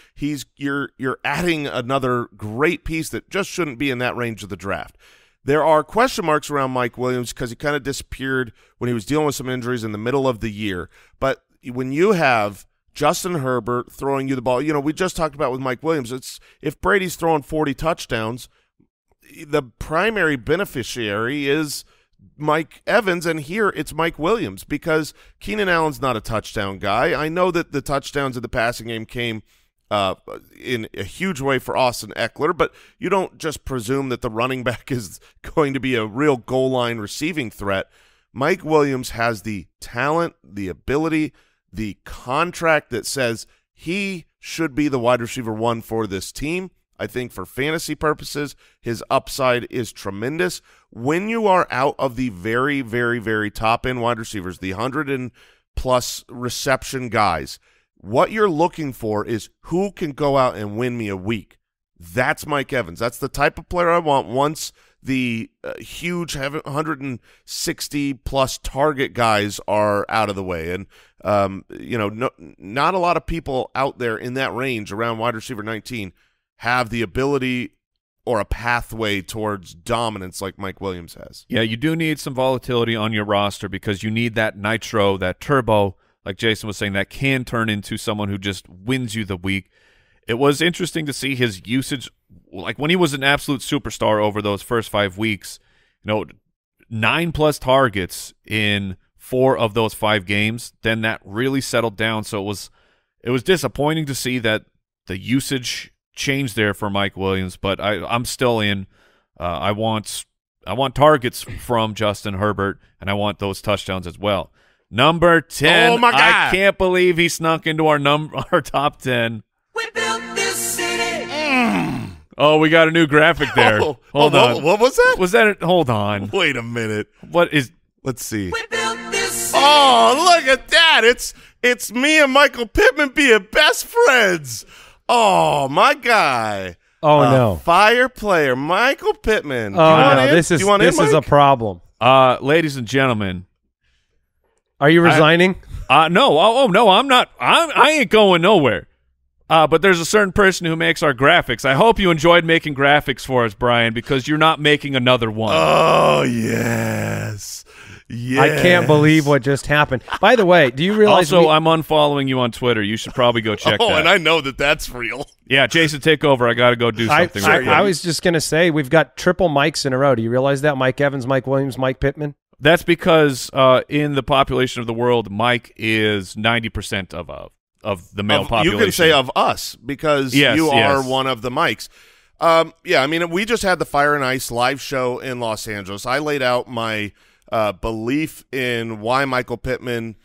you're adding another great piece that just shouldn't be in that range of the draft. There are question marks around Mike Williams because he kind of disappeared when he was dealing with some injuries in the middle of the year. But when you have Justin Herbert throwing you the ball, you know, we just talked about with Mike Williams, it's if Brady's throwing 40 touchdowns, the primary beneficiary is Mike Evans, and here it's Mike Williams because Keenan Allen's not a touchdown guy. I know that the touchdowns of the passing game came in a huge way for Austin Eckler, but you don't just presume that the running back is going to be a real goal line receiving threat. Mike Williams has the talent, the ability, the contract that says he should be the wide receiver 1 for this team. I think for fantasy purposes, his upside is tremendous. When you are out of the very, very, very top-end wide receivers, the 100-plus reception guys, what you're looking for is who can go out and win me a week. That's Mike Evans. That's the type of player I want once the huge 160-plus target guys are out of the way. And, you know, not a lot of people out there in that range around wide receiver 19 have the ability or a pathway towards dominance like Mike Williams has. Yeah, you do need some volatility on your roster because you need that nitro, that turbo, like Jason was saying, that can turn into someone who just wins you the week. It was interesting to see his usage. Like when he was an absolute superstar over those first 5 weeks, you know, 9+ targets in 4 of those 5 games, then that really settled down. So it was disappointing to see that the usage change there for Mike Williams, but I'm still in. I want targets from Justin Herbert, and I want those touchdowns as well. Number 10. Oh my God. I can't believe he snuck into our top 10. We built this city. Oh, we got a new graphic there. Oh, hold on. What was that? Was that? Hold on. Wait a minute. What is? Let's see. We built this city. Oh, look at that! It's me and Michael Pittman being best friends. Oh, my guy. Oh, no. Fire player, Michael Pittman. Oh, no. This is a problem. Ladies and gentlemen. Are you resigning? No. Oh, no, I'm not. I ain't going nowhere. But there's a certain person who makes our graphics. I hope you enjoyed making graphics for us, Brian, because you're not making another one. Oh, yes. Yes. I can't believe what just happened. By the way, do you realize... Also, I'm unfollowing you on Twitter. You should probably go check that. Oh, and I know that that's real. Yeah, Jason, take over. I got to go do something. I was just going to say, we've got triple mics in a row. Do you realize that? Mike Evans, Mike Williams, Mike Pittman? That's because in the population of the world, Mike is 90% of the male population. You can say of us because you are one of the Mikes. Yeah, I mean, we just had the Fire and Ice live show in Los Angeles. I laid out my... belief in why Michael Pittman,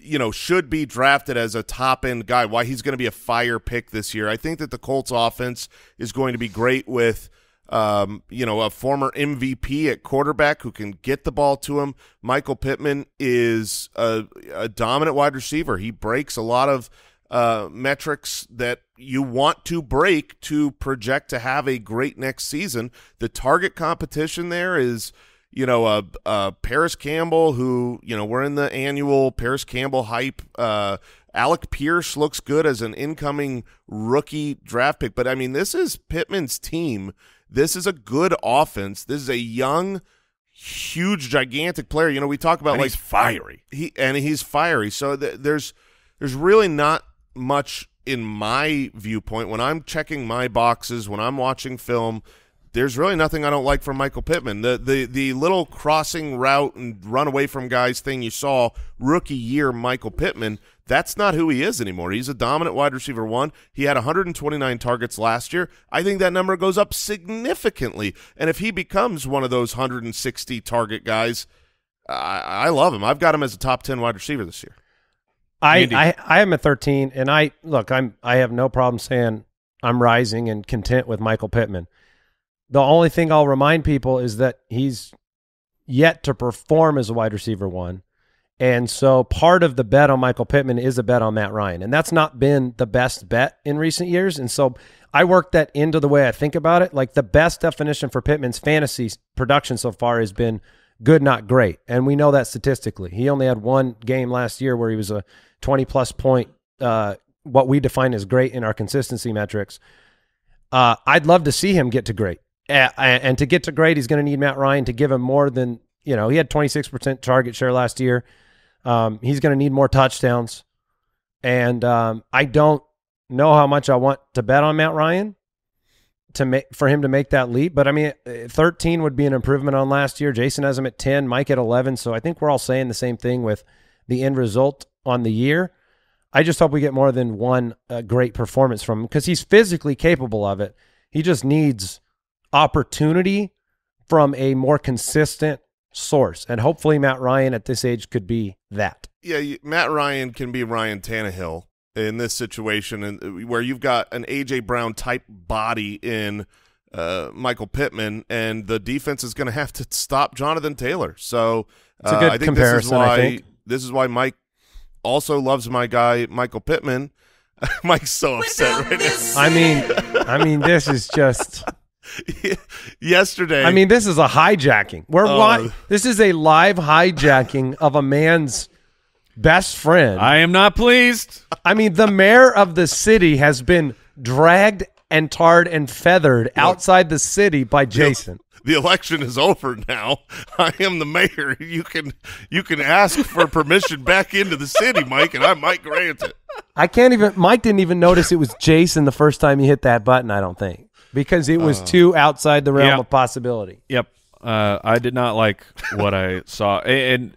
you know, should be drafted as a top-end guy, why he's going to be a fire pick this year. I think that the Colts offense is going to be great with, you know, a former MVP at quarterback who can get the ball to him. Michael Pittman is a dominant wide receiver. He breaks a lot of metrics that you want to break to project to have a great next season. The target competition there is... You know, Paris Campbell, who, you know, we're in the annual Paris Campbell hype. Alec Pierce looks good as an incoming rookie draft pick. But, I mean, this is Pittman's team. This is a good offense. This is a young, huge, gigantic player. You know, we talk about, like, he's fiery. He's fiery. So there's really not much in my viewpoint. When I'm checking my boxes, when I'm watching film, there's really nothing I don't like from Michael Pittman. The little crossing route and run away from guys thing you saw rookie year Michael Pittman, that's not who he is anymore. He's a dominant wide receiver one. He had 129 targets last year. I think that number goes up significantly. And if he becomes one of those 160 target guys, I love him. I've got him as a top 10 wide receiver this year. I am at 13, and I have no problem saying I'm rising and content with Michael Pittman. The only thing I'll remind people is that he's yet to perform as a wide receiver one. And so part of the bet on Michael Pittman is a bet on Matt Ryan. And that's not been the best bet in recent years. And so I work that into the way I think about it. Like the best definition for Pittman's fantasy production so far has been good, not great. And we know that statistically. He only had one game last year where he was a 20+ point, what we define as great in our consistency metrics. I'd love to see him get to great. And to get to great, he's going to need Matt Ryan to give him more than, you know, he had 26% target share last year. He's going to need more touchdowns. And I don't know how much I want to bet on Matt Ryan for him to make that leap. But, I mean, 13 would be an improvement on last year. Jason has him at 10, Mike at 11. So I think we're all saying the same thing with the end result on the year. I just hope we get more than one great performance from him because he's physically capable of it. He just needs opportunity from a more consistent source, and hopefully Matt Ryan at this age could be that. Yeah, Matt Ryan can be Ryan Tannehill in this situation, and where you've got an A.J. Brown type body in Michael Pittman, and the defense is going to have to stop Jonathan Taylor. So it's a good comparison. This is why Mike also loves my guy Michael Pittman. Mike's so upset right now. I mean, this is just. yesterday. I mean, this is a hijacking. We're this is a live hijacking of a man's best friend. I am not pleased. I mean, the mayor of the city has been dragged and tarred and feathered outside the city by Jason. The election is over now. I am the mayor. You can ask for permission back into the city, Mike, and I might grant it. I can't even. Mike didn't even notice it was Jason the first time he hit that button. I don't think, because it was too outside the realm of possibility. Yep. I did not like what I saw, and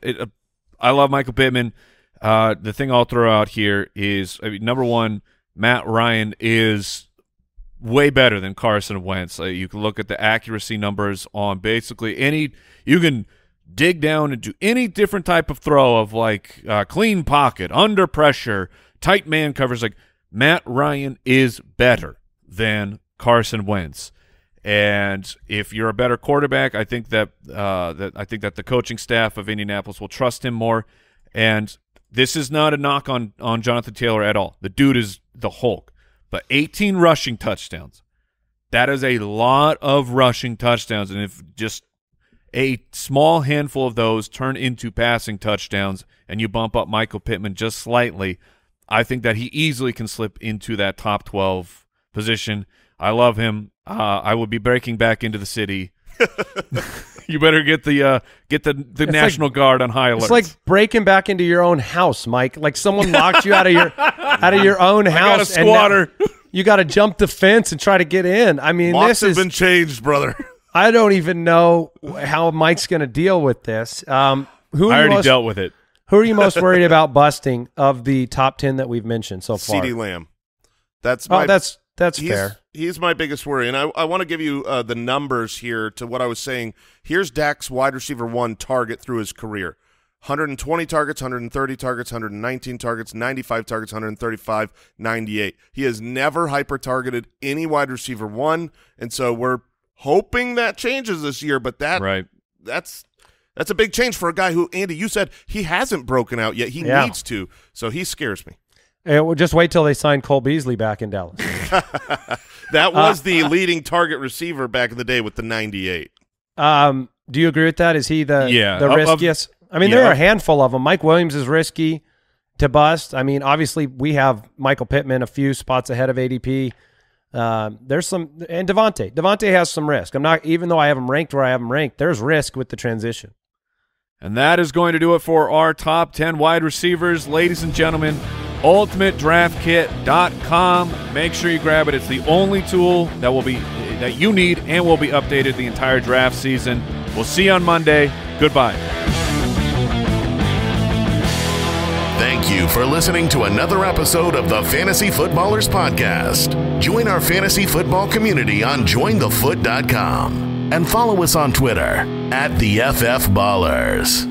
I love Michael Pittman. The thing I'll throw out here is, I mean, number one, Matt Ryan is way better than Carson Wentz. You can look at the accuracy numbers on basically any. You can dig down into any different type of throw of like clean pocket, under pressure, tight man covers. Like Matt Ryan is better than Carson Wentz, and if you're a better quarterback, I think that I think that the coaching staff of Indianapolis will trust him more. And this is not a knock on Jonathan Taylor at all. The dude is the Hulk. But 18 rushing touchdowns, that is a lot of rushing touchdowns. And if just a small handful of those turn into passing touchdowns and you bump up Michael Pittman just slightly, I think that he easily can slip into that top 12 position. I love him. I would be breaking back into the city. You better get the National Guard on high alert. It's like breaking back into your own house, Mike. Like someone locked you out of your own house. I got a squatter. And you got to jump the fence and try to get in. I mean, this has been changed, brother. I don't even know how Mike's going to deal with this. I already dealt with it. Who are you most worried about busting of the top 10 that we've mentioned so far? CeeDee Lamb. That's fair. He's my biggest worry, and I want to give you the numbers here to what I was saying. Here's Dak's wide receiver one target through his career. 120 targets, 130 targets, 119 targets, 95 targets, 135, 98. He has never hyper-targeted any wide receiver one, and so we're hoping that changes this year, but that's a big change for a guy who, Andy, you said he hasn't broken out yet. He needs to, so he scares me. We'll just wait till they sign Cole Beasley back in Dallas. That was the leading target receiver back in the day with the 98. Do you agree with that? Is he the riskiest? I mean, there are a handful of them. Mike Williams is risky to bust. I mean, obviously, we have Michael Pittman a few spots ahead of ADP. There's some, and Davante. Davante has some risk. Even though I have him ranked where I have him ranked, there's risk with the transition. And that is going to do it for our top 10 wide receivers, ladies and gentlemen. UltimateDraftKit.com. Make sure you grab it. It's the only tool that you need and will be updated the entire draft season. We'll see you on Monday. Goodbye. Thank you for listening to another episode of the Fantasy Footballers Podcast. Join our fantasy football community on jointhefoot.com and follow us on Twitter @TheFFBallers.